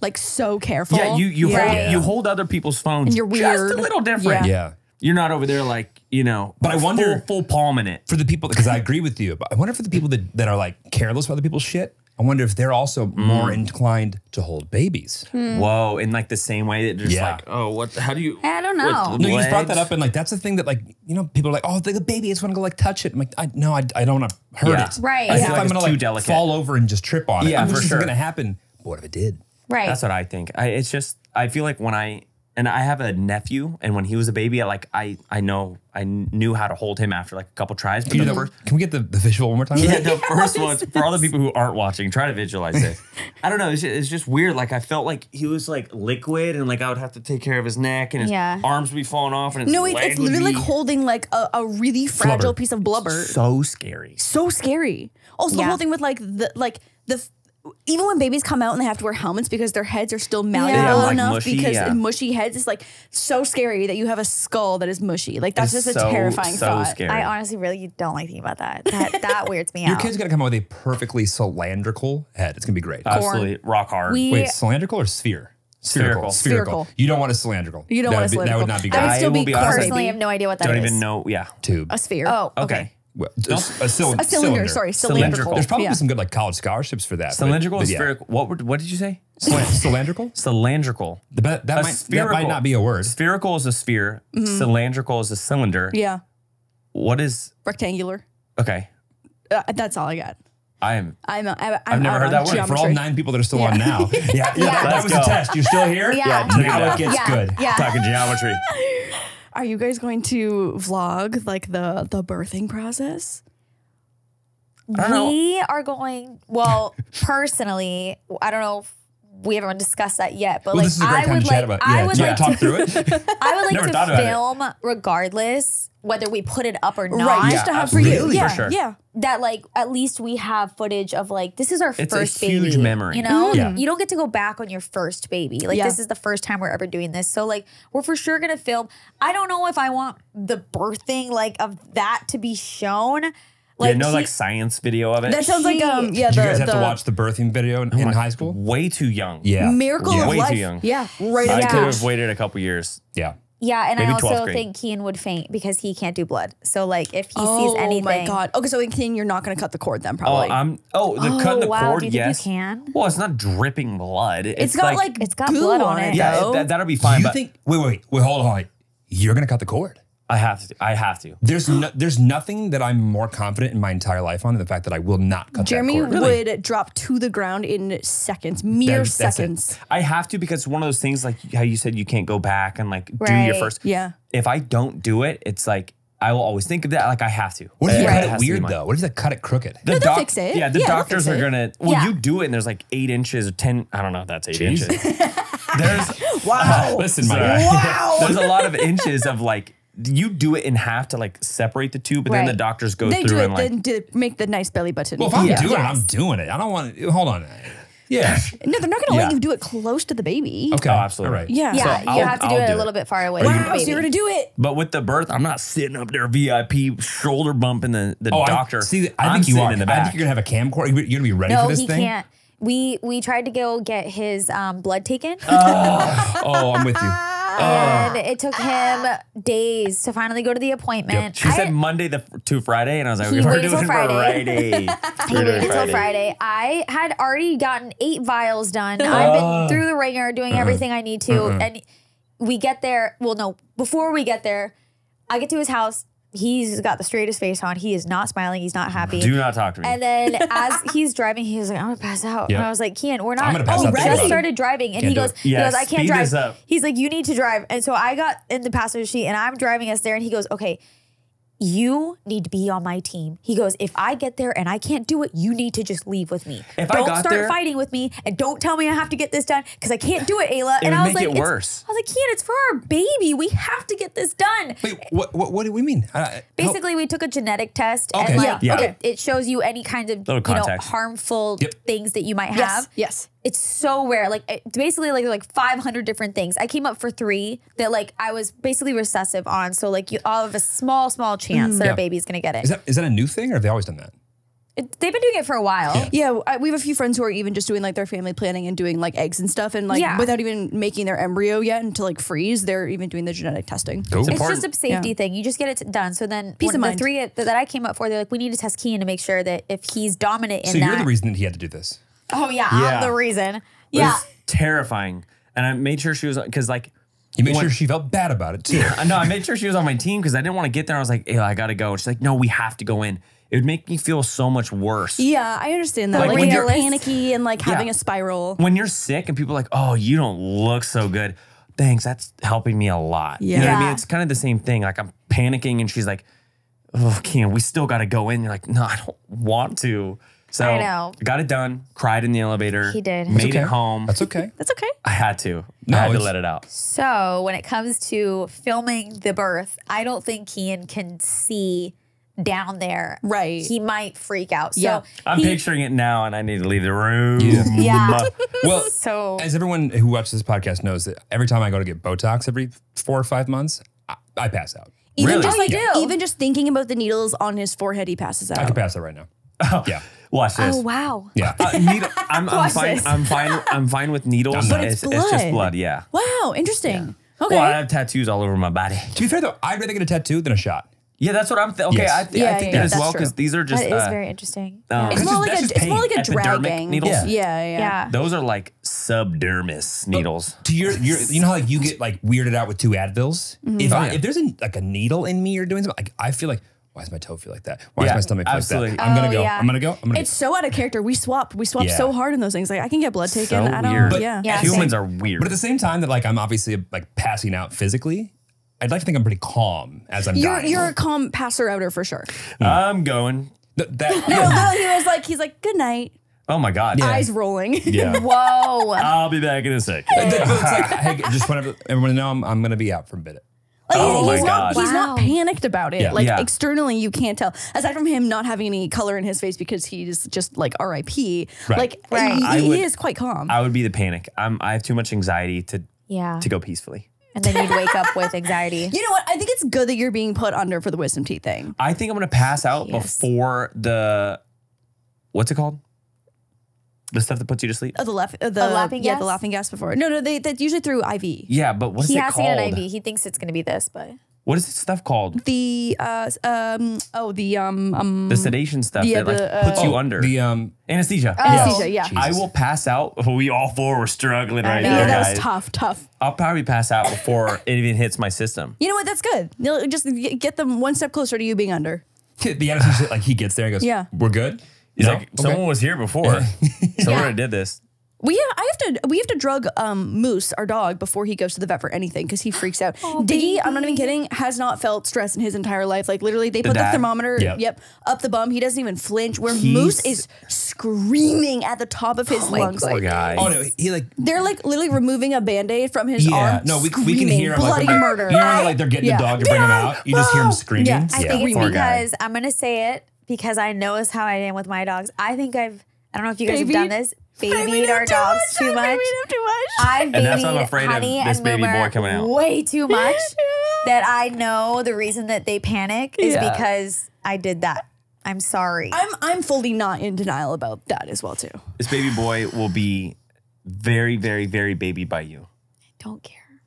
Like so careful. Yeah, you hold other people's phones. And you're weird. Just a little different. Yeah. You're not over there like, you know, but I wonder full palm in it. For the people, because I agree with you, but I wonder for the people that are like careless about other people's shit, I wonder if they're also more inclined to hold babies. Whoa, in like the same way that just like, oh, how do you? I don't know. No, you just brought that up and like, that's the thing that like, you know, people are like, oh, like a baby, I just want to go like touch it. I'm like, I don't want to hurt it. Right. I feel like I'm going to like fall over and just trip on it. Yeah, for sure. It's going to happen. What if it did? Right. That's what I think. It's just, I feel like when I have a nephew, and when he was a baby, I knew how to hold him after like a couple tries. But can we get the visual one more time? Yeah, the first one, for all the people who aren't watching, try to visualize this. I don't know, it's just weird. Like I felt like he was like liquid and like I would have to take care of his neck and his arms would be falling off. And it's literally like holding like a really fragile piece of blubber. So scary. So scary. Also the whole thing with like the even when babies come out and they have to wear helmets because their heads are still malleable enough mushy, because mushy heads is like so scary that you have a skull that is mushy. Like that's just a terrifying thought. Scary. I honestly really don't like thinking about that. That weirds me out. Your kid's going to come out with a perfectly cylindrical head. It's going to be great. Absolutely. Rock hard. Wait, cylindrical or sphere? Spherical. You don't want a cylindrical. You don't want a cylindrical. That would not be good. I personally have no idea what that is. Don't even know. Yeah. Tube. A sphere. Oh, okay. Well, a cylinder. Sorry, cylindrical. There's probably some good like college scholarships for that. Cylindrical, spherical. What did you say? Cylindrical. Cylindrical. That might not be a word. Spherical is a sphere. Cylindrical is a cylinder. Yeah. What is rectangular? Okay. That's all I got. I've never heard that word. Geometry. For all 9 people that are still on now. That was the test. You're still here. Yeah. Now it gets good. Talking geometry. Are you guys going to vlog like the birthing process? We are going, well, personally, I don't know if we haven't discussed that yet, but like I would like to film regardless whether we put it up or not. Right, just to have for you. Yeah, for sure. That like at least we have footage of like this is our first baby. It's a huge memory. You know? Yeah. You don't get to go back on your first baby. Like this is the first time we're ever doing this. So like we're for sure going to film. I don't know if I want the birthing like of that to be shown. Like no like science video of it. That sounds like yeah. Did you guys have to watch the birthing video in high school? Way too young. Yeah. Miracle of Life. Way too young. Yeah. Right. I could have waited a couple years. Yeah. Yeah, and maybe I also think Kian would faint because he can't do blood. So like if he sees anything. Oh my God. Okay, so Kian, you're not going to cut the cord then probably. Cutting the cord, yes. Do you think you can? Well, it's not dripping blood. It's got like it's got blood on it. Yeah, that'll be fine. But wait, hold on. You're going to cut the cord. I have to. There's nothing that I'm more confident in my entire life on than the fact that I will not cut Jeremy that cord. Jeremy would drop to the ground in seconds, mere seconds. I have to because it's one of those things like how you said you can't go back and like do your first. Yeah. If I don't do it, it's like I will always think of that. Like I have to. What if you cut it weird though? What if you cut it crooked? They'll fix it. Yeah, the doctors are gonna. Well, you do it and there's like 8 inches or 10. I don't know if that's 8 inches. There's wow. Listen, my guy. Wow. There's a lot of inches of like. You do it in half to like separate the two, but then the doctors go through and like they make the nice belly button. Well, if I'm doing it, I'm doing it. I don't want to hold on. Yeah. No, they're not going to let you do it close to the baby. Okay, absolutely. All right. Yeah, yeah. So you have to do it a little bit far away. Wow, so you're going to do it. But with the birth, I'm not sitting up there VIP shoulder bumping the doctor. I think you are. I think you're going to have a camcorder. You're going to be ready for this thing. No, he can't. We tried to go get his blood taken. Oh, I'm with you. And it took him days to finally go to the appointment. Yep. She said Monday to Friday, and I was like, we're doing Friday. He waited until Friday. I had already gotten 8 vials done. I've been through the ringer doing everything I need to. And we get there. Well, no, before we get there, I get to his house. He's got the straightest face on. He is not smiling. He's not happy. Do not talk to me. And then as he's driving, he was like, I'm going to pass out. Yep. And I was like, Kian, we're not. I just started driving. And he goes, I can't drive. He's like, you need to drive. And so I got in the passenger seat and I'm driving us there. And he goes, okay, you need to be on my team. He goes, if I get there and I can't do it, you need to just leave with me. Don't start fighting with me and don't tell me I have to get this done because I can't do it, Ayla. And I was like, worse. I was like, Kian, it's for our baby. We have to get this done. Wait, what do we mean? Basically, we took a genetic test and it shows you any kind of harmful things that you might have. Yes. It's so rare. Like it's basically like 500 different things. I came up for 3 that like I was basically recessive on. So like you all have a small chance that our baby's gonna get it. Is that a new thing or have they always done that? They've been doing it for a while. Yeah, we have a few friends who are even just doing like their family planning and doing like eggs and stuff and like without even making their embryo yet until like freeze, they're even doing the genetic testing. Cool. It's just a safety thing. You just get it done. So then the 3 that I came up for, they're like, we need to test Kian to make sure that if he's dominant in that. So you're the reason that he had to do this. Oh yeah, I'm the reason. Yeah, it was terrifying. And I made sure she was because like you made sure she felt bad about it too. No, I made sure she was on my team because I didn't want to get there. I was like, hey, I gotta go. She's like, no, we have to go in. It would make me feel so much worse. Yeah, I understand that. Like when you're panicky and like having a spiral. When you're sick and people are like, oh, you don't look so good. Thanks, that's helping me a lot. Yeah. You know what I mean? It's kind of the same thing. Like I'm panicking and she's like, oh, Kian, we still gotta go in. You're like, no, I don't want to. So I know. Got it done. Cried in the elevator. He did. Made it home. That's okay. That's okay. I had to. No, I had to let it out. So when it comes to filming the birth, I don't think Kian can see down there. Right. He might freak out. So I'm picturing it now and I need to leave the room. Yeah. Well, so as everyone who watches this podcast knows that every time I go to get Botox every 4 or 5 months, I pass out. Even really? Just like even just thinking about the needles on his forehead, he passes out. I could pass out right now. Oh. Yeah. Watch this. Oh wow. Yeah. I'm fine with needles. But it's just blood, yeah. Wow, interesting. Yeah. Okay. Well, I have tattoos all over my body. To be fair though, I'd rather get a tattoo than a shot. Yeah, that's what I'm thinking. Okay, yes. I think that as well because these are just that is very interesting. It's more like a dragging needles. Yeah. Those are like subdermis needles. To you know how like you get like weirded out with 2 Advils? Mm-hmm. If there's a needle in me or doing something, like I feel like why does my toe feel like that? Why does my stomach feel like that? I'm gonna go. Yeah. I'm gonna go. It's so out of character. We swap so hard in those things. Like I can get blood taken. So I don't. Weird. But humans are weird. But at the same time that like I'm obviously like passing out physically, I'd like to think I'm pretty calm as I'm dying. You're a calm passer outer for sure. I'm going. No, he's like good night. Oh my God. Yeah. Eyes rolling. Yeah. Whoa. I'll be back in a sec. It's like, hey, just whenever everyone know I'm gonna be out for a bit. Like he's not panicked about it. Yeah. Like externally, you can't tell. Aside from him not having any color in his face because he's just like RIP. Right. Like he is quite calm. I would be the panic. I have too much anxiety to go peacefully. And then you'd wake up with anxiety. You know what? I think it's good that you're being put under for the wisdom teeth thing. I think I'm gonna pass out before the what's it called? The stuff that puts you to sleep? Oh, the laughing gas before. No, that's usually through IV. Yeah, but what is it called? He has to get an IV. He thinks it's going to be this, but. What is this stuff called? The sedation stuff that puts you under. The anesthesia. Oh. Anesthesia, yeah. Jesus. I will pass out. We all 4 were struggling right there, that guys. That was tough. I'll probably pass out before it even hits my system. You know what? That's good. You'll just get them 1 step closer to you being under. The anesthesia, like he gets there and goes, yeah. We're good? He's like, someone was here before. Someone did this. We have to drug Moose, our dog, before he goes to the vet for anything because he freaks out. Oh, Diggy, I'm not even kidding, has not felt stress in his entire life. Like literally, they put the thermometer up the bum. He doesn't even flinch. Where Moose is screaming at the top of his lungs. Like, oh no, he like they're like literally removing a Band-Aid from his arm. No, we can hear him bloody murder. You know how like they're getting the dog to bring him out. You just hear him screaming. Yeah. I think it's because I'm gonna say it. Because I know is how I am with my dogs. I think I don't know if you guys have done this, babied our dogs too much. I've babied Honey and Mua way too much that I know the reason that they panic is because I did that. I'm sorry. I'm fully not in denial about that as well too. This baby boy will be very, very, very babied by you. I don't care.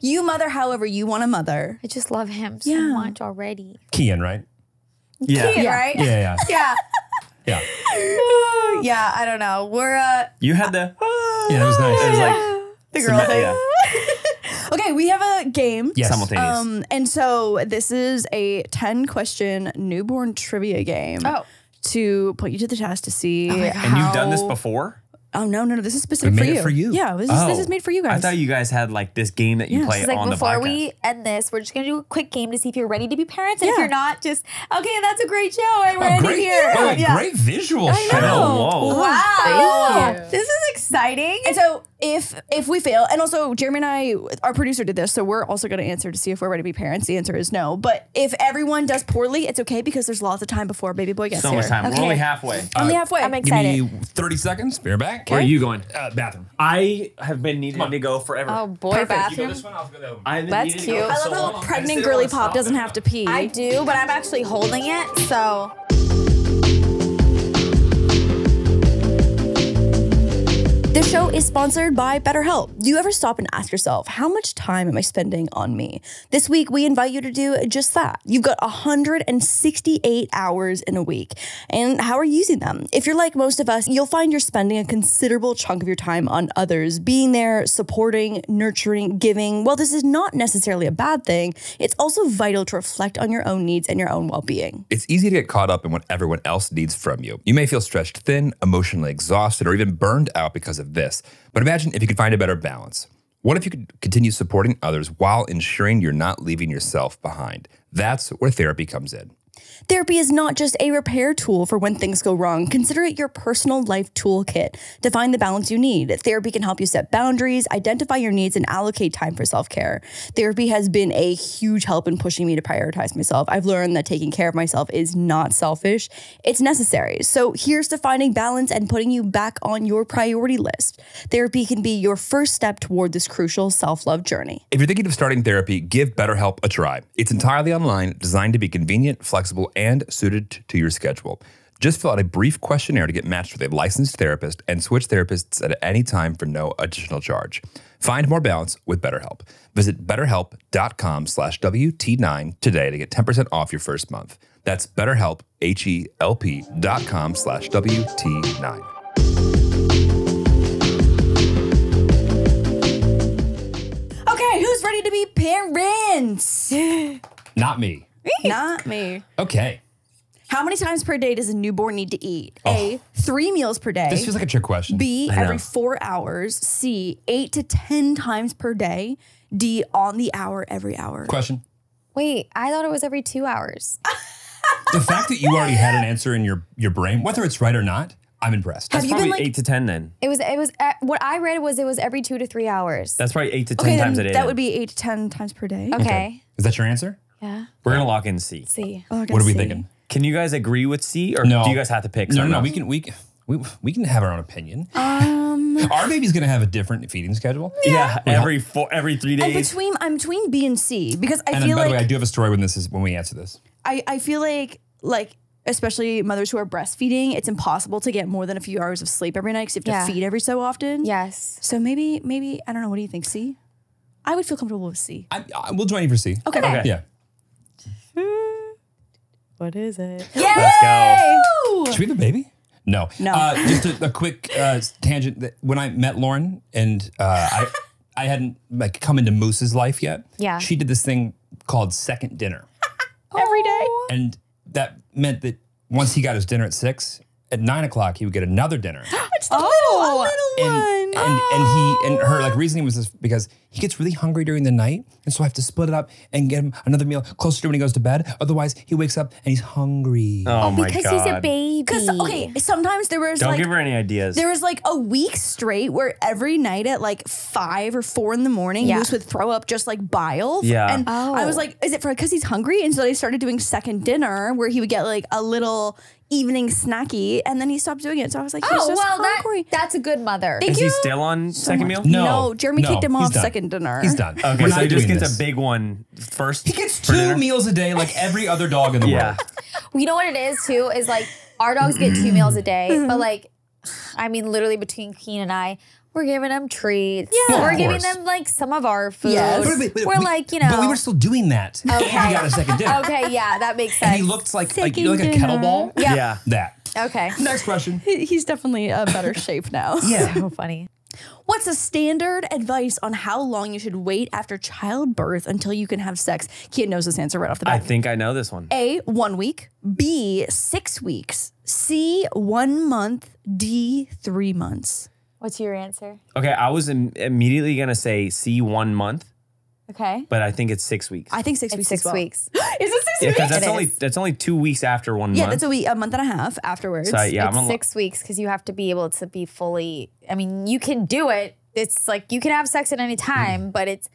You mother however you want to mother. I just love him so much already. Kian, right? Yeah. Kian, right? Yeah, I don't know. You had the... yeah, it was nice. It was like... The girl thing. Okay, we have a game. Yes. Simultaneous. And so this is a 10-question newborn trivia game. Oh. To put you to the test to see how... And you've done this before? Oh, no, no, no. This is specific for you. It for you. Yeah, this is made for you guys. I thought you guys had like this game that you play on the podcast. Before we end this, we're just going to do a quick game to see if you're ready to be parents. And if you're not, just, okay, that's a great show. I'm ready here. Yeah. Yeah. Great visual show. Whoa. Wow. Thank you. This is exciting. And so if we fail, and also Jeremy and I, our producer did this, so we're also going to answer to see if we're ready to be parents. The answer is no. But if everyone does poorly, it's okay because there's lots of time before baby boy gets here. So much time. Okay. We're only halfway. Only halfway. I'm excited. Give me 30 seconds. Be right back. Okay. Where are you going? Bathroom. I have been needing to go forever. Oh boy, perfect. Bathroom. You go this one, I'll go that one. That's cute. I love how a pregnant girly pop doesn't have to pee. I do, but I'm actually holding it, so. This show is sponsored by BetterHelp. Do you ever stop and ask yourself, how much time am I spending on me? This week, we invite you to do just that. You've got 168 hours in a week, and how are you using them? If you're like most of us, you'll find you're spending a considerable chunk of your time on others, being there, supporting, nurturing, giving. Well, this is not necessarily a bad thing. It's also vital to reflect on your own needs and your own well-being. It's easy to get caught up in what everyone else needs from you. You may feel stretched thin, emotionally exhausted, or even burned out because of this. But imagine if you could find a better balance. What if you could continue supporting others while ensuring you're not leaving yourself behind? That's where therapy comes in. Therapy is not just a repair tool for when things go wrong. Consider it your personal life toolkit to find the balance you need. Therapy can help you set boundaries, identify your needs, and allocate time for self-care. Therapy has been a huge help in pushing me to prioritize myself. I've learned that taking care of myself is not selfish. It's necessary. So here's to finding balance and putting you back on your priority list. Therapy can be your first step toward this crucial self-love journey. If you're thinking of starting therapy, give BetterHelp a try. It's entirely online, designed to be convenient, flexible, and suited to your schedule. Just fill out a brief questionnaire to get matched with a licensed therapist and switch therapists at any time for no additional charge. Find more balance with BetterHelp. Visit betterhelp.com/WT9 today to get 10% off your first month. That's BetterHelp, HELP.com/WT9. Okay, who's ready to be parents? Not me. Not me. Okay. How many times per day does a newborn need to eat? Oh. A, 3 meals per day. This feels like a trick question. B, every 4 hours. C, 8 to 10 times per day. D, on the hour, every hour. Question. Wait, I thought it was every 2 hours. The fact that you already had an answer in your brain, whether it's right or not, I'm impressed. That's probably been, like, 8 to 10 then. It was what I read was it was every 2 to 3 hours. That's probably 8 to 10 times a day. That would be 8 to 10 times per day. Okay. Is that your answer? Yeah. We're going to lock in C. C. What are we thinking? Can you guys agree with C or do you guys have to pick? No, no, we can have our own opinion. Our baby's going to have a different feeding schedule. Yeah, every 3 days. And I'm between B and C because I feel like. By the way, I do have a story when we answer this. I feel like especially mothers who are breastfeeding, it's impossible to get more than a few hours of sleep every night because you have to feed every so often. Yes. So maybe, I don't know, what do you think, C? I would feel comfortable with C. We'll join you for C. Okay. Okay. Yeah. What is it? Yay! Let's go. Should we have a baby? No. No. Just a quick tangent. That when I met Lauren and I hadn't like come into Moose's life yet. Yeah. She did this thing called second dinner. Every day. And that meant that once he got his dinner at 6, at 9 o'clock he would get another dinner. It's the little one. And her like reasoning was this because he gets really hungry during the night, and so I have to split it up and get him another meal closer to when he goes to bed. Otherwise, he wakes up and he's hungry. Oh my God! Because he's a baby. Because okay, sometimes there was don't give her any ideas. There was like a week straight where every night at like 5 or 4 in the morning, Moose would throw up just like bile. Yeah. And I was like, is it because he's hungry? And so they started doing second dinner where he would get like a little evening snacky, and then he stopped doing it. So I was like, he's just hungry. That's a good mother. Thank you. Is he still on second meal? No. No, Jeremy kicked him off second dinner. He's done. Okay, so he just gets a big one first. He gets 2 meals a day like every other dog in the world. Well, you know what it is too, is like our dogs get 2 meals a day, but like, I mean, literally between Keen and I, we're giving them treats. Yeah, we're giving them like some of our food. Yes. But like, you know. But we were still doing that. Okay. He got a second dinner. Okay, yeah, that makes sense. And he looked like you know, like a kettleball. Yeah. That. Okay. Next question. He's definitely a better shape now. Yeah. So funny. What's the standard advice on how long you should wait after childbirth until you can have sex? Kian knows this answer right off the bat. I think I know this one. A, 1 week. B, 6 weeks. C, 1 month. D, 3 months. What's your answer? Okay, I was immediately going to say C, 1 month. Okay. But I think it's 6 weeks. I think 6 weeks. It's 6 weeks. Is it 6 weeks? Yeah, that's only 2 weeks after 1 month. Yeah, that's a month and a half afterwards. So, yeah, it's 6 weeks because you have to be able to be fully, I mean, you can do it. It's like you can have sex at any time, but it's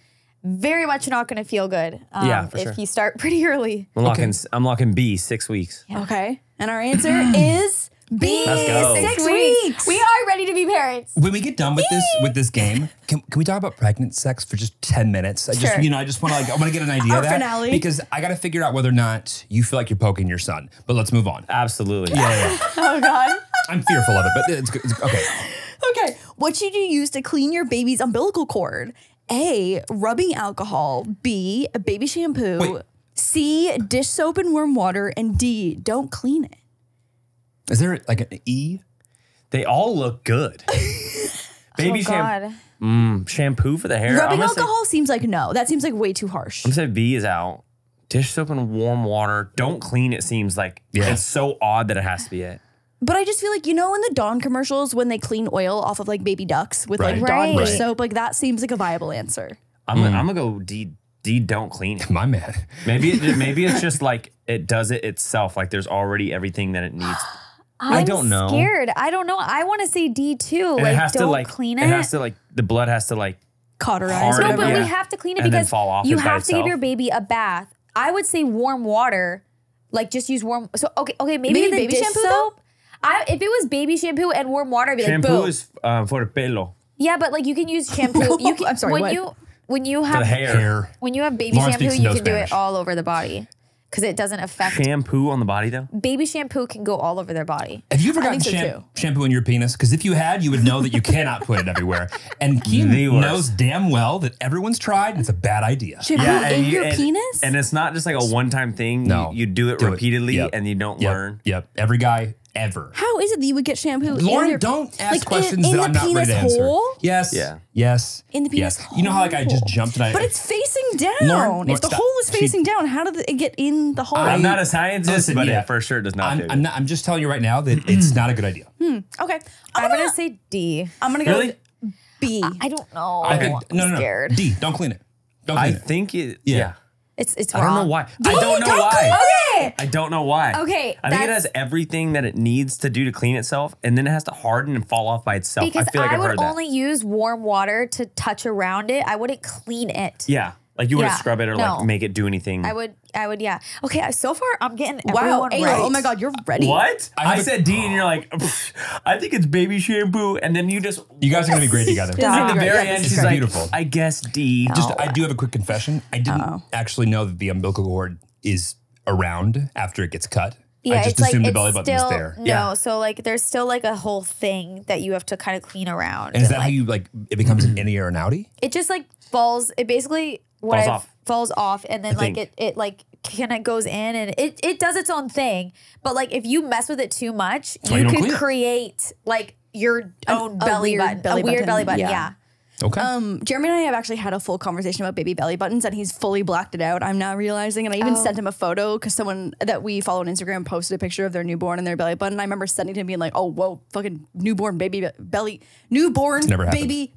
very much not going to feel good if you start pretty early. I'm locking B, 6 weeks. Yeah. Okay. And our answer is... B, 6 weeks. We are ready to be parents. When we get done with this game, can we talk about pregnant sex for just 10 minutes? I just want to get an idea of that finale. Because I got to figure out whether or not you feel like you're poking your son. But let's move on. Absolutely. Yeah. Oh God. I'm fearful of it, but it's good. Okay. Okay. What should you use to clean your baby's umbilical cord? A, rubbing alcohol. B, a baby shampoo. Wait. C, dish soap and warm water. And D, don't clean it. Is there like an E? They all look good. Baby shampoo for the hair. Rubbing alcohol seems like no. That seems like way too harsh. I'm saying B is out. Dish soap and warm water. Don't clean it seems like it's so odd that it has to be it. But I just feel like, you know, in the Dawn commercials when they clean oil off of like baby ducks with like Dawn dish soap, like that seems like a viable answer. I'm gonna go D. D, don't clean it. My man. Maybe it's just like it does it itself. Like there's already everything that it needs. I don't know. I'm scared. I don't know. I want to say D too. Like, don't clean it. It has to like, the blood has to like cauterize. No, but we have to clean it because you have to give your baby a bath. I would say warm water. Like just use warm. So okay, maybe the baby shampoo soap. If it was baby shampoo and warm water, I'd be like, boom. Shampoo is for pelo. Yeah, but like you can use shampoo. You can, I'm sorry. When you have baby shampoo, you can do it all over the body. Because it doesn't affect... Shampoo on the body, though? Baby shampoo can go all over their body. Have you ever gotten shampoo in your penis? Because if you had, you would know that you cannot put it everywhere. And Kian knows damn well that everyone's tried, and it's a bad idea. Shampoo in your penis? And it's not just like a one-time thing. No. You do it repeatedly, and you don't learn. Yep. Every guy... Ever. How is it that you would get shampoo? Lauren, don't ask questions that I'm not ready to answer. Yes. Yeah. Yes. In the penis hole. You know how like I just jumped and I... But it's facing down. Lauren, if the hole is facing down, how did it get in the hole? I'm not a scientist, but it for sure does not do. I'm just telling you right now that it's not a good idea. Okay. I'm going to say D. I'm going to go with B. I don't know. I'm scared. D, don't clean it. Don't clean it. I think it... Yeah. It's wrong. I don't know why. I don't know why. Okay. I think it has everything that it needs to do to clean itself, and then it has to harden and fall off by itself. Because I feel like I've heard that. I would only use warm water to touch around it. I wouldn't clean it. Yeah. Like you wouldn't scrub it or like make it do anything. I would, yeah. Okay, so far I'm getting everyone right. Oh my God, you're ready. What? I said D and you're like, I think it's baby shampoo. And then you just. You guys are going to be great together. At the very end, she's like, beautiful. I guess D. Just, I do have a quick confession. I didn't actually know that the umbilical cord is around after it gets cut. Yeah, I just assumed the belly button was there. No, so like there's still like a whole thing that you have to kind of clean around. And is that how you like, it becomes an innie or an outie? It just like falls, it basically. Falls off and then like it like kind of goes in and it does its own thing. But like if you mess with it too much, you could create like your own belly button, a weird belly button. Yeah. Okay. Jeremy and I have actually had a full conversation about baby belly buttons, and he's fully blacked it out. I'm now realizing, and I even sent him a photo because someone that we follow on Instagram posted a picture of their newborn and their belly button. I remember sending him being like, "Oh, whoa, fucking newborn baby belly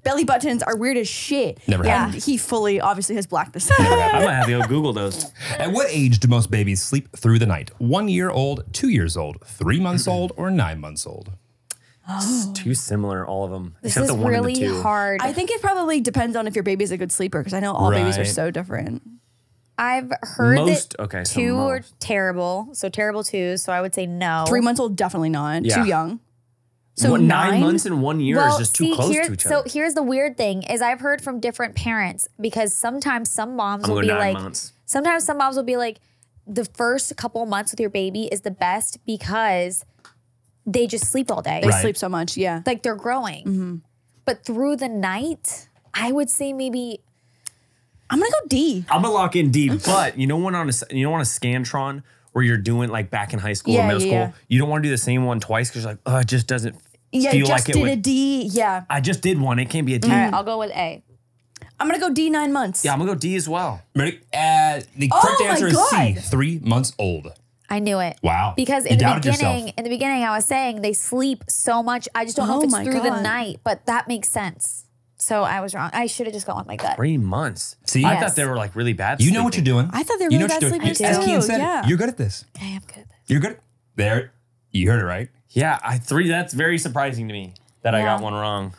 buttons are weird as shit." Never happened. And he fully obviously has blacked this out. I'm gonna have to go Google those. At what age do most babies sleep through the night? 1 year old, 2 years old, 3 months old, or 9 months old? It's too similar, all of them. This is really hard. I think it probably depends on if your baby's a good sleeper, because I know all babies are so different. I've heard that two are terrible, so terrible two, so I would say no. 3 months old, definitely not. Yeah. Too young. So 9 months and 1 year is just too close to each other. So here's the weird thing, is I've heard from different parents, because sometimes some moms will be like, the first couple months with your baby is the best because... They just sleep all day. They sleep so much, yeah. Like they're growing. Mm-hmm. But through the night, I would say maybe, I'm going to go D. I'm going to lock in D. But you know when on a Scantron where you're doing like back in high school or middle school, you don't want to do the same one twice because you're like, oh, it just doesn't Yeah, feel just like did it would, a D. Yeah. I just did one. It can't be a D. All right, I'll go with A. I'm going to go D, 9 months. Yeah, I'm going to go D as well. Ready? The correct answer is C, 3 months old. I knew it. Wow. Because in the beginning, I was saying they sleep so much. I just don't know if it's through the night, but that makes sense. So I was wrong. I should have just gone with my gut. 3 months. See, I thought they were like really bad. You know what you're doing. I thought they were really bad sleepers too. As Kian said, you're good at this. I am good at this. You're good. There, you heard it right. Yeah, three. That's very surprising to me that I got one wrong.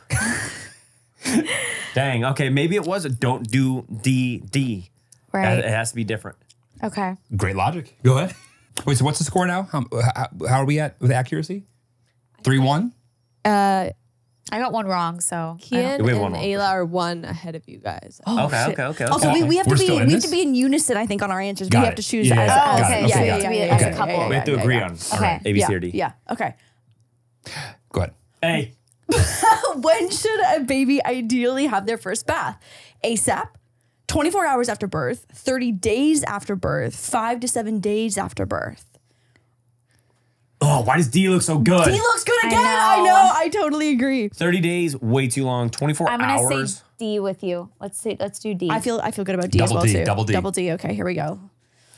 Dang. Okay, maybe it was a don't do D. Right. It has to be different. Okay. Great logic. Go ahead. Wait, so what's the score now? How are we at with accuracy? 3-1? I got one wrong, so. Kian and Ayla are one ahead of you guys. Oh, okay. Also, we have to be in unison, I think, on our answers. We have to choose as a couple. We have to agree on A, B, C, or D. Yeah, okay. Go ahead. A. When should a baby ideally have their first bath? ASAP. 24 hours after birth, 30 days after birth, 5 to 7 days after birth. Oh, why does D look so good? D looks good again. I know. I totally agree. 30 days, way too long. 24 hours. I'm going to say D with you. Let's see. Let's do D. I feel good about D as well too. Double D. Double D. Okay, here we go.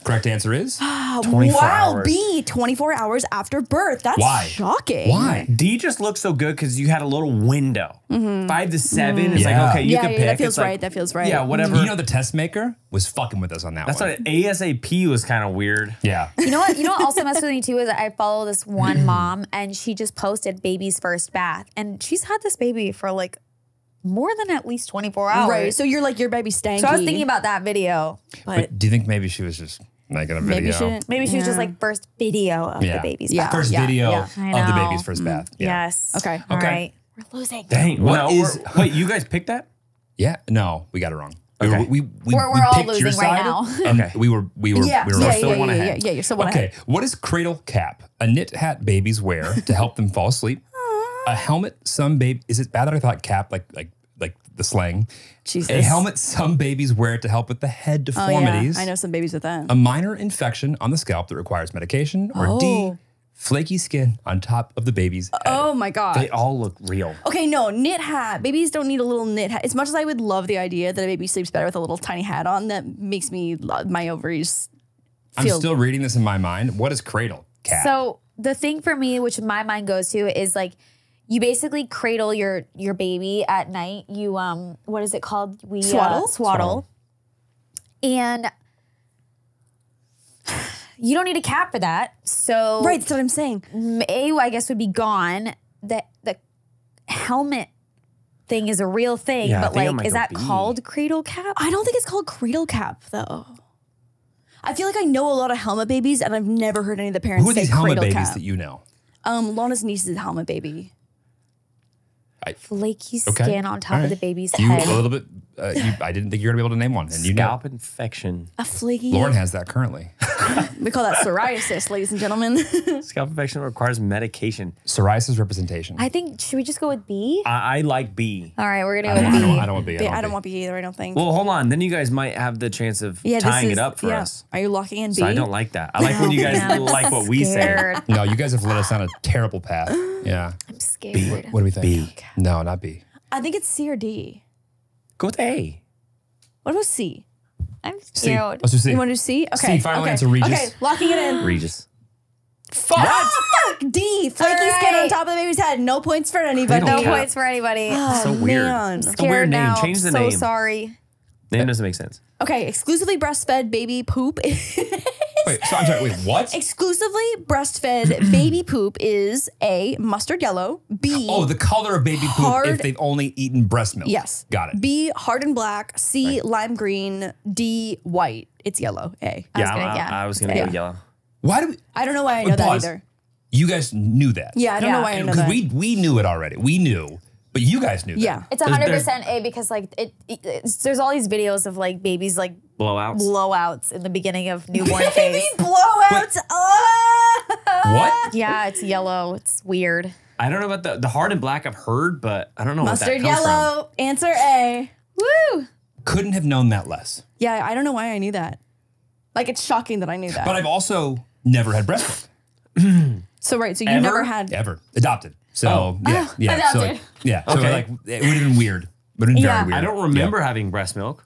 Correct answer is 24 hours. B, 24 hours after birth. That's shocking. Why? D just looks so good because you had a little window. Mm-hmm. 5 to 7 is like, okay, you can pick. That feels right. That feels right. Yeah, whatever. You know, the test maker was fucking with us on that one. That's what ASAP was kind of weird. Yeah. You know what? You know what also messed with me too is I follow this one mom and she just posted baby's first bath. And she's had this baby for like more than at least 24 hours. Right. So you're like, your baby's stanky. So I was thinking about that video. But do you think maybe she was just making a video? Maybe she was just like first video of the baby's bath. First video of the baby's first bath. Yeah. Yes. Okay. All right. We're losing. Dang. Wait, you guys picked that? Yeah. No, we got it wrong. Okay. We're all losing right now. Okay. We were still one ahead. You're still one ahead. Okay. What is cradle cap? A knit hat babies wear to help them fall asleep. A helmet some babies. Is it bad that I thought cap like the slang? Jesus. A helmet some babies wear to help with the head deformities. Oh, yeah. I know some babies with that. A minor infection on the scalp that requires medication. Or D, flaky skin on top of the baby's head. Oh my God. They all look real. Okay, no, knit hat. Babies don't need a little knit hat. As much as I would love the idea that a baby sleeps better with a little tiny hat on, that makes me love my ovaries. I'm still reading this in my mind. What is cradle cap? So the thing for me, which my mind goes to, is like, you basically cradle your baby at night. You what is it called? We swaddle. And you don't need a cap for that. So right, that's what I'm saying. A, I guess, would be gone. The helmet thing is a real thing, yeah, but like, is that called cradle cap? I don't think it's called cradle cap though. I feel like I know a lot of helmet babies, and I've never heard any of the parents. Who are these helmet babies that you know? Lana's niece is a helmet baby. Flaky skin on top of the baby's head. A little bit. I didn't think you were gonna be able to name one. And scalp infection. A flaky. Lauren has that currently. We call that psoriasis, ladies and gentlemen. Scalp infection requires medication. Psoriasis representation. I think should we just go with B? I like B. All right, we're gonna go with B. I don't want B. I don't want B either. I don't think. Well, hold on. Then you guys might have the chance of tying it up for us. Are you locking in B? So I don't like that. I like when you guys like what we say. No, you guys have led us on a terrible path. Yeah. I'm scared. B. What do we think? B. No, not B. I think it's C or D. Go with A. What about C? I'm scared. Let's do C. You want to do C? Okay. C, final answer, Regis. Okay, locking it in. Regis. Fuck. What? Fuck. D. Flaky skin on top of the baby's head. No points for anybody. No points for anybody. Oh, so weird. I'm scared now. Change the name. So sorry. Name doesn't make sense. Okay, exclusively breastfed baby poop. Wait, so I'm sorry, wait, what? Exclusively breastfed baby poop is A, mustard yellow, B. Oh, the color of baby poop if they've only eaten breast milk. Yes. Got it. B, hard and black, C, lime green, D, white. It's yellow, A. I was gonna go yellow. Why do we? I don't know why I know that either. You guys knew that. Yeah, I don't know why I know that. Because we knew it already. We knew. But you guys knew that. Yeah, it's 100% A because like there's all these videos of like babies like blowouts in the beginning of newborn phase. Baby blowouts. What? Yeah, it's yellow. It's weird. I don't know about the hard and black. I've heard, but I don't know mustard what that comes yellow. From. Answer A. Woo. Couldn't have known that less. Yeah, I don't know why I knew that. Like it's shocking that I knew that. But I've also never had breast milk. So right, so you never had ever adopted. So yeah. So, like, yeah. Okay. So like it would have been weird, but it very weird. I don't remember having breast milk.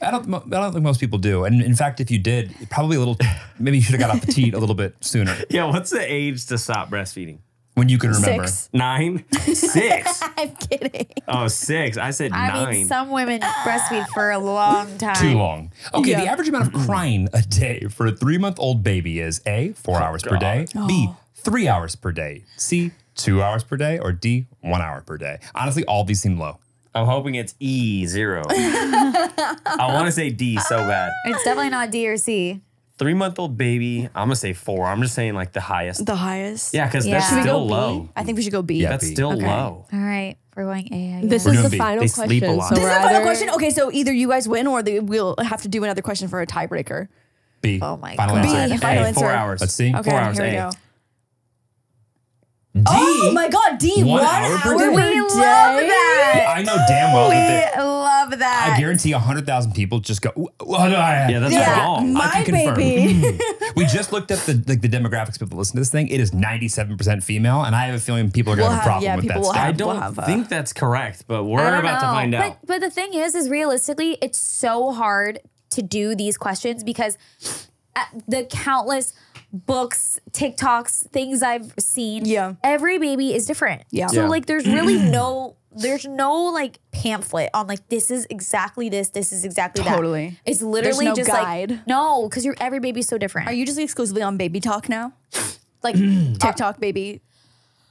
I don't think most people do. And in fact, if you did, probably a little, maybe you should have got off the teat a little bit sooner. Yeah. What's the age to stop breastfeeding? When you can remember. 9? 6? I'm kidding. Oh, 6. I said 9. I mean, some women breastfeed for a long time. Too long. Okay, the average amount of crying a day for a 3-month-old baby is A, 4 hours per day, B, 3 hours per day, C, 2 hours per day, or D, 1 hour per day. Honestly, all these seem low. I'm hoping it's E, 0. I want to say D so bad. It's definitely not D or C. 3-month-old baby, I'm gonna say 4. I'm just saying like the highest. The highest? Yeah, because that's still low. I think we should go B. Yeah, that's still low. All right, we're going A, I guess. This is the final question. They sleep a lot. This is the final question? Okay, so either you guys win or we'll have to do another question for a tiebreaker. B. Oh my God. B, final answer. 4 hours. Let's see. Okay, 4 hours, here we go. D? Oh my God, D, 1 hour per day. We love that. Yeah, I know damn well that they love that. I guarantee 100,000 people just go, yeah, that's wrong. My baby. We just looked up the demographics people listen to this thing. It is 97% female, and I have a feeling people are going to have a problem with that stuff. I don't think that's correct, but we're about to find out. But the thing is realistically, it's so hard to do these questions because the countless books, TikToks, things I've seen. Yeah. Every baby is different. Yeah. So like there's really no like pamphlet on like this is exactly this is exactly that. Totally. It's literally just guide. Like no, because every baby's so different. Are you just exclusively on baby talk now? Like TikTok baby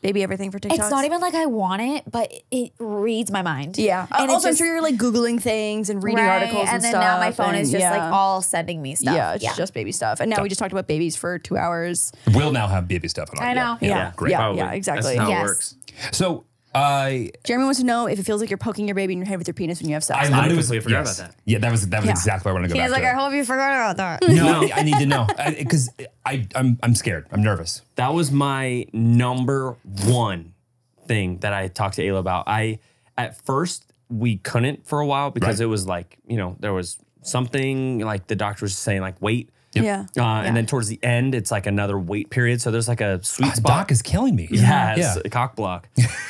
everything for TikTok. It's not even like I want it, but it reads my mind. Yeah. And also I'm sure you're like Googling things and reading articles and stuff. And then now my phone is just like all sending me stuff. Yeah, it's just baby stuff. And now we just talked about babies for 2 hours. We'll now have baby stuff. On I know. Yeah. Great. Yeah, exactly. That's how it works. So Jeremy wants to know if it feels like you're poking your baby in your head with your penis when you have sex. I literally forgot about that. Yeah, that was exactly what I wanted to go back to. He's like, I hope you forgot about that. No, I need to know because I'm scared. I'm nervous. That was my #1 thing that I talked to Ayla about. At first we couldn't for a while because it was like, you know, there was something like the doctor was saying like, wait. Yep. Yeah. And then towards the end, it's like another wait period. So there's like a sweet spot. Doc is killing me. Yeah, yeah. It's a cock block.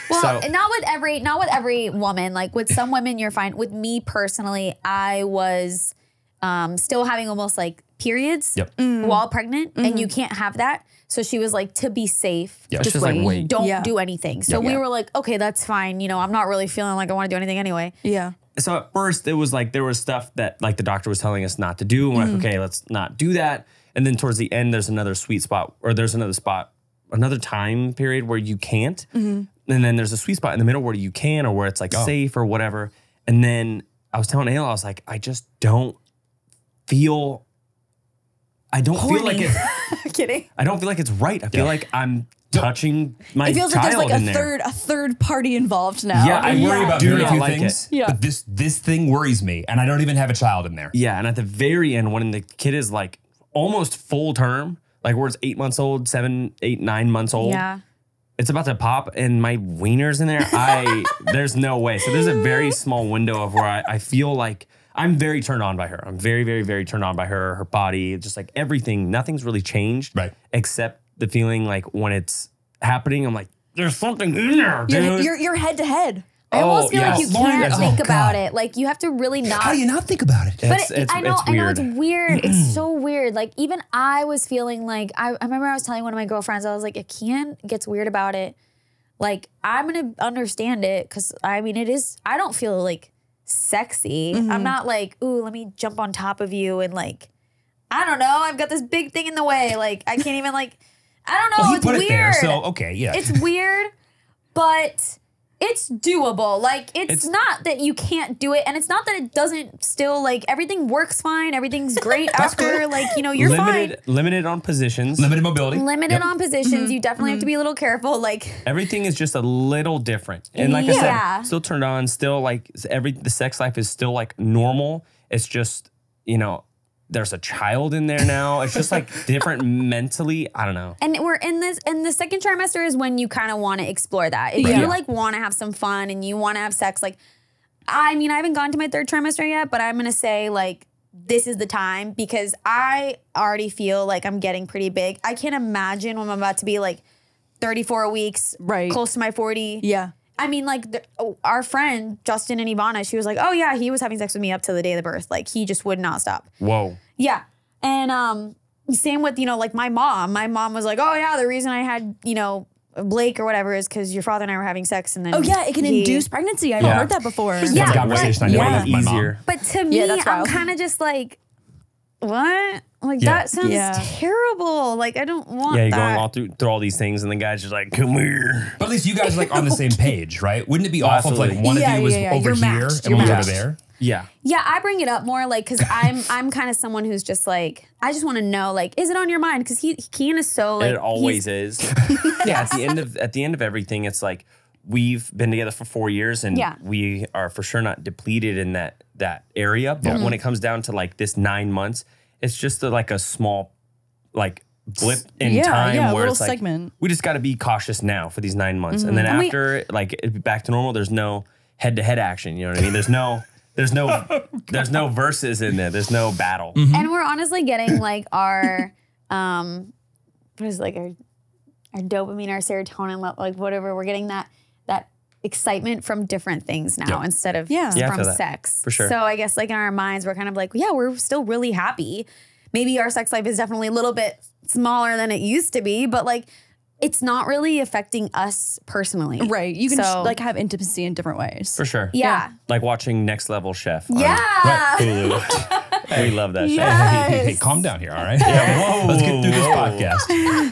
Well, so. not with every woman. Like with some women, you're fine. With me personally, I was still having almost like periods while pregnant, and you can't have that. So she was like, to be safe, just wait. Like, wait. Don't do anything. So we were like, okay, that's fine. You know, I'm not really feeling like I want to do anything anyway. Yeah. So at first it was like there was stuff that like the doctor was telling us not to do. And we're like, okay, let's not do that. And then towards the end, there's another sweet spot or there's another spot, another time period where you can't. And then there's a sweet spot in the middle where you can or where it's like safe or whatever. And then I was telling Ayla, I was like, I just don't feel, I don't feel like it. Kidding. I don't feel like it's right. I feel like I'm touching my child. It feels like there's like a third party involved now. Yeah, I worry about very few things. Yeah. But this thing worries me, and I don't even have a child in there. Yeah, and at the very end, when the kid is like almost full term, like where it's 8 months old, 9 months old. Yeah. It's about to pop, and my wiener's in there. There's no way. So there's a very small window of where I feel like I'm very turned on by her. I'm very, very, very turned on by her, her body, just like everything. Nothing's really changed, right? Except the feeling like when it's happening, I'm like, there's something in there, dude. You're head to head. I almost feel like you can't think about it. Like you have to really not. How do you not think about it? But I know it's weird. It's so weird. Like even I was feeling like, I remember I was telling one of my girlfriends, I was like, if Kian gets weird about it, like I'm going to understand it. Cause I mean, it is, I don't feel like sexy. I'm not like, ooh, let me jump on top of you. And like, I don't know. I've got this big thing in the way. Like I can't even like. I don't know. Well, it's weird. There, so okay, yeah. It's weird, but it's doable. Like it's not that you can't do it, and it's not that it doesn't still like everything works fine. Everything's great after. Like you know, you're fine. Limited on positions. Limited mobility. Limited on positions. You definitely have to be a little careful. Like everything is just a little different, and like I said, still turned on. Still like the sex life is still like normal. It's just you know. There's a child in there now. It's just like different mentally. I don't know. And we're in this, and the second trimester is when you kind of want to explore that. If you like want to have some fun and you want to have sex, like, I mean, I haven't gone to my third trimester yet, but I'm going to say like, this is the time because I already feel like I'm getting pretty big. I can't imagine when I'm about to be like 34 weeks, right? Close to my 40. Yeah. I mean, like, our friend, Justin and Ivana, she was like, oh, yeah, he was having sex with me up till the day of the birth. Like, he just would not stop. Whoa. Yeah. And same with, you know, like, my mom. My mom was like, oh, yeah, the reason I had, you know, Blake or whatever is because your father and I were having sex and then. Oh, yeah, it can induce pregnancy. I've heard that before. Yeah. But to me, I'm kind of just like, what? Like, that sounds terrible. Like, I don't want that. Yeah, you're going all through all these things, and the guy's just like, come here. But at least you guys are, like, on the same page, right? Wouldn't it be awful if, like, one of you was over here and one was over there? Yeah. Yeah, I bring it up more, like, because I'm kind of someone who's just, like, I just want to know, like, is it on your mind? Because Kian is so, like. It always is. Yeah, at the end of everything, it's like, we've been together for 4 years, and we are for sure not depleted in that area. But when it comes down to, like, this 9 months, it's just like a small, like, blip in time where it's like segment. We just got to be cautious now for these 9 months, and then after, like, back to normal. There's no head-to-head action. You know what I mean? There's no verses in there. There's no battle. And we're honestly getting like our, what is it, like our dopamine, our serotonin, like whatever. We're getting that excitement from different things now instead of from sex. For sure. So I guess like in our minds, we're kind of like, yeah, we're still really happy. Maybe our sex life is definitely a little bit smaller than it used to be, but like it's not really affecting us personally. Right. You can like have intimacy in different ways. For sure. Yeah. Like watching Next Level Chef. Yeah. Hulu. We love that show. Hey, calm down here, all right? Yeah. Whoa, let's get through this podcast.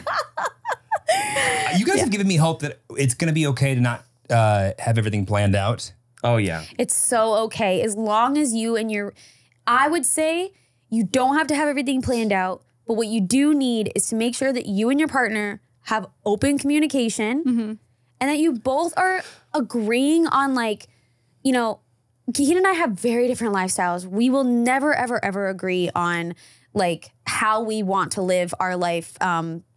You guys have given me hope that it's going to be okay to not have everything planned out. Oh, yeah. It's so okay. As long as you and your, I would say you don't have to have everything planned out, but what you do need is to make sure that you and your partner have open communication and that you both are agreeing on, like, you know, Kian and I have very different lifestyles. We will never, ever, ever agree on like how we want to live our life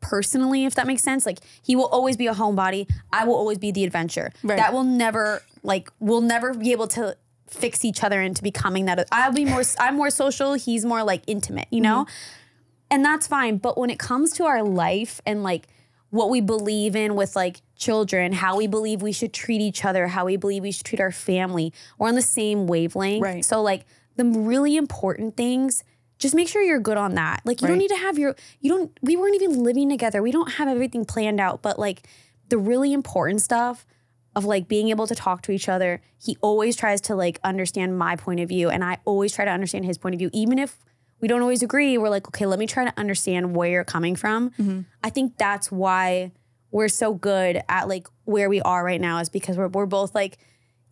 personally, if that makes sense. Like he will always be a homebody. I will always be the adventure. Right. That will never, like, we'll never be able to fix each other into becoming that. I'm more social. He's more like intimate, you know? And that's fine. But when it comes to our life and like what we believe in with like children, how we believe we should treat each other, how we believe we should treat our family, we're on the same wavelength. Right. So like the really important things, just make sure you're good on that. Like you don't need to have your, we weren't even living together. We don't have everything planned out, but like the really important stuff of like being able to talk to each other. He always tries to like understand my point of view and I always try to understand his point of view. Even if we don't always agree, we're like, okay, let me try to understand where you're coming from. I think that's why we're so good at like where we are right now is because we're both like,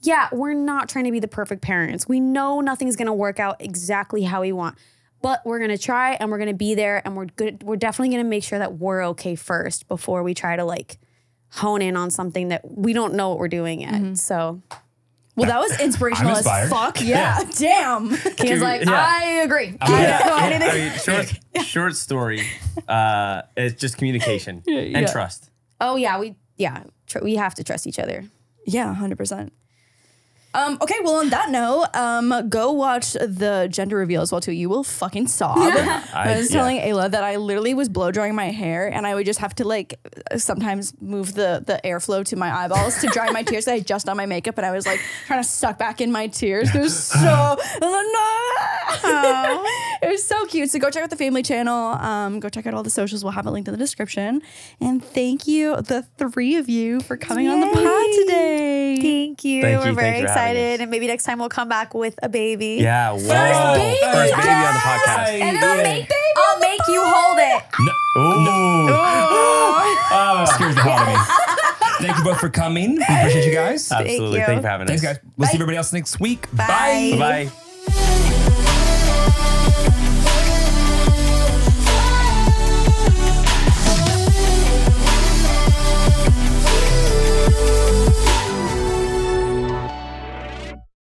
yeah, we're not trying to be the perfect parents. We know nothing's gonna work out exactly how we want. But we're going to try and we're going to be there and we're good. We're definitely going to make sure that we're okay first before we try to like hone in on something that we don't know what we're doing yet. So, well, that was inspirational as fuck. Yeah. Damn. Kian's like, I agree. Short story. It's just communication and trust. Oh, yeah. We have to trust each other. Yeah. 100%. Okay, well, on that note, go watch the gender reveal as well, too. You will fucking sob. I was telling Ayla that I literally was blow drying my hair, and I would just have to, like, sometimes move the airflow to my eyeballs to dry my tears. I had just done my makeup, and I was, like, trying to suck back in my tears. It was so... It was so cute. So go check out the family channel. Go check out all the socials. We'll have it linked in the description. And thank you, the three of you, for coming on the pod today. Thank you. We're very excited. And maybe next time we'll come back with a baby. Yeah, whoa. First baby on the podcast. And it'll make baby. I'll make you hold it. No. Ooh. Oh, scares the hell out of me. Thank you both for coming. We appreciate you guys. Absolutely. Thank you for having us. Thanks, guys. We'll see everybody else next week. Bye. Bye. Bye-bye.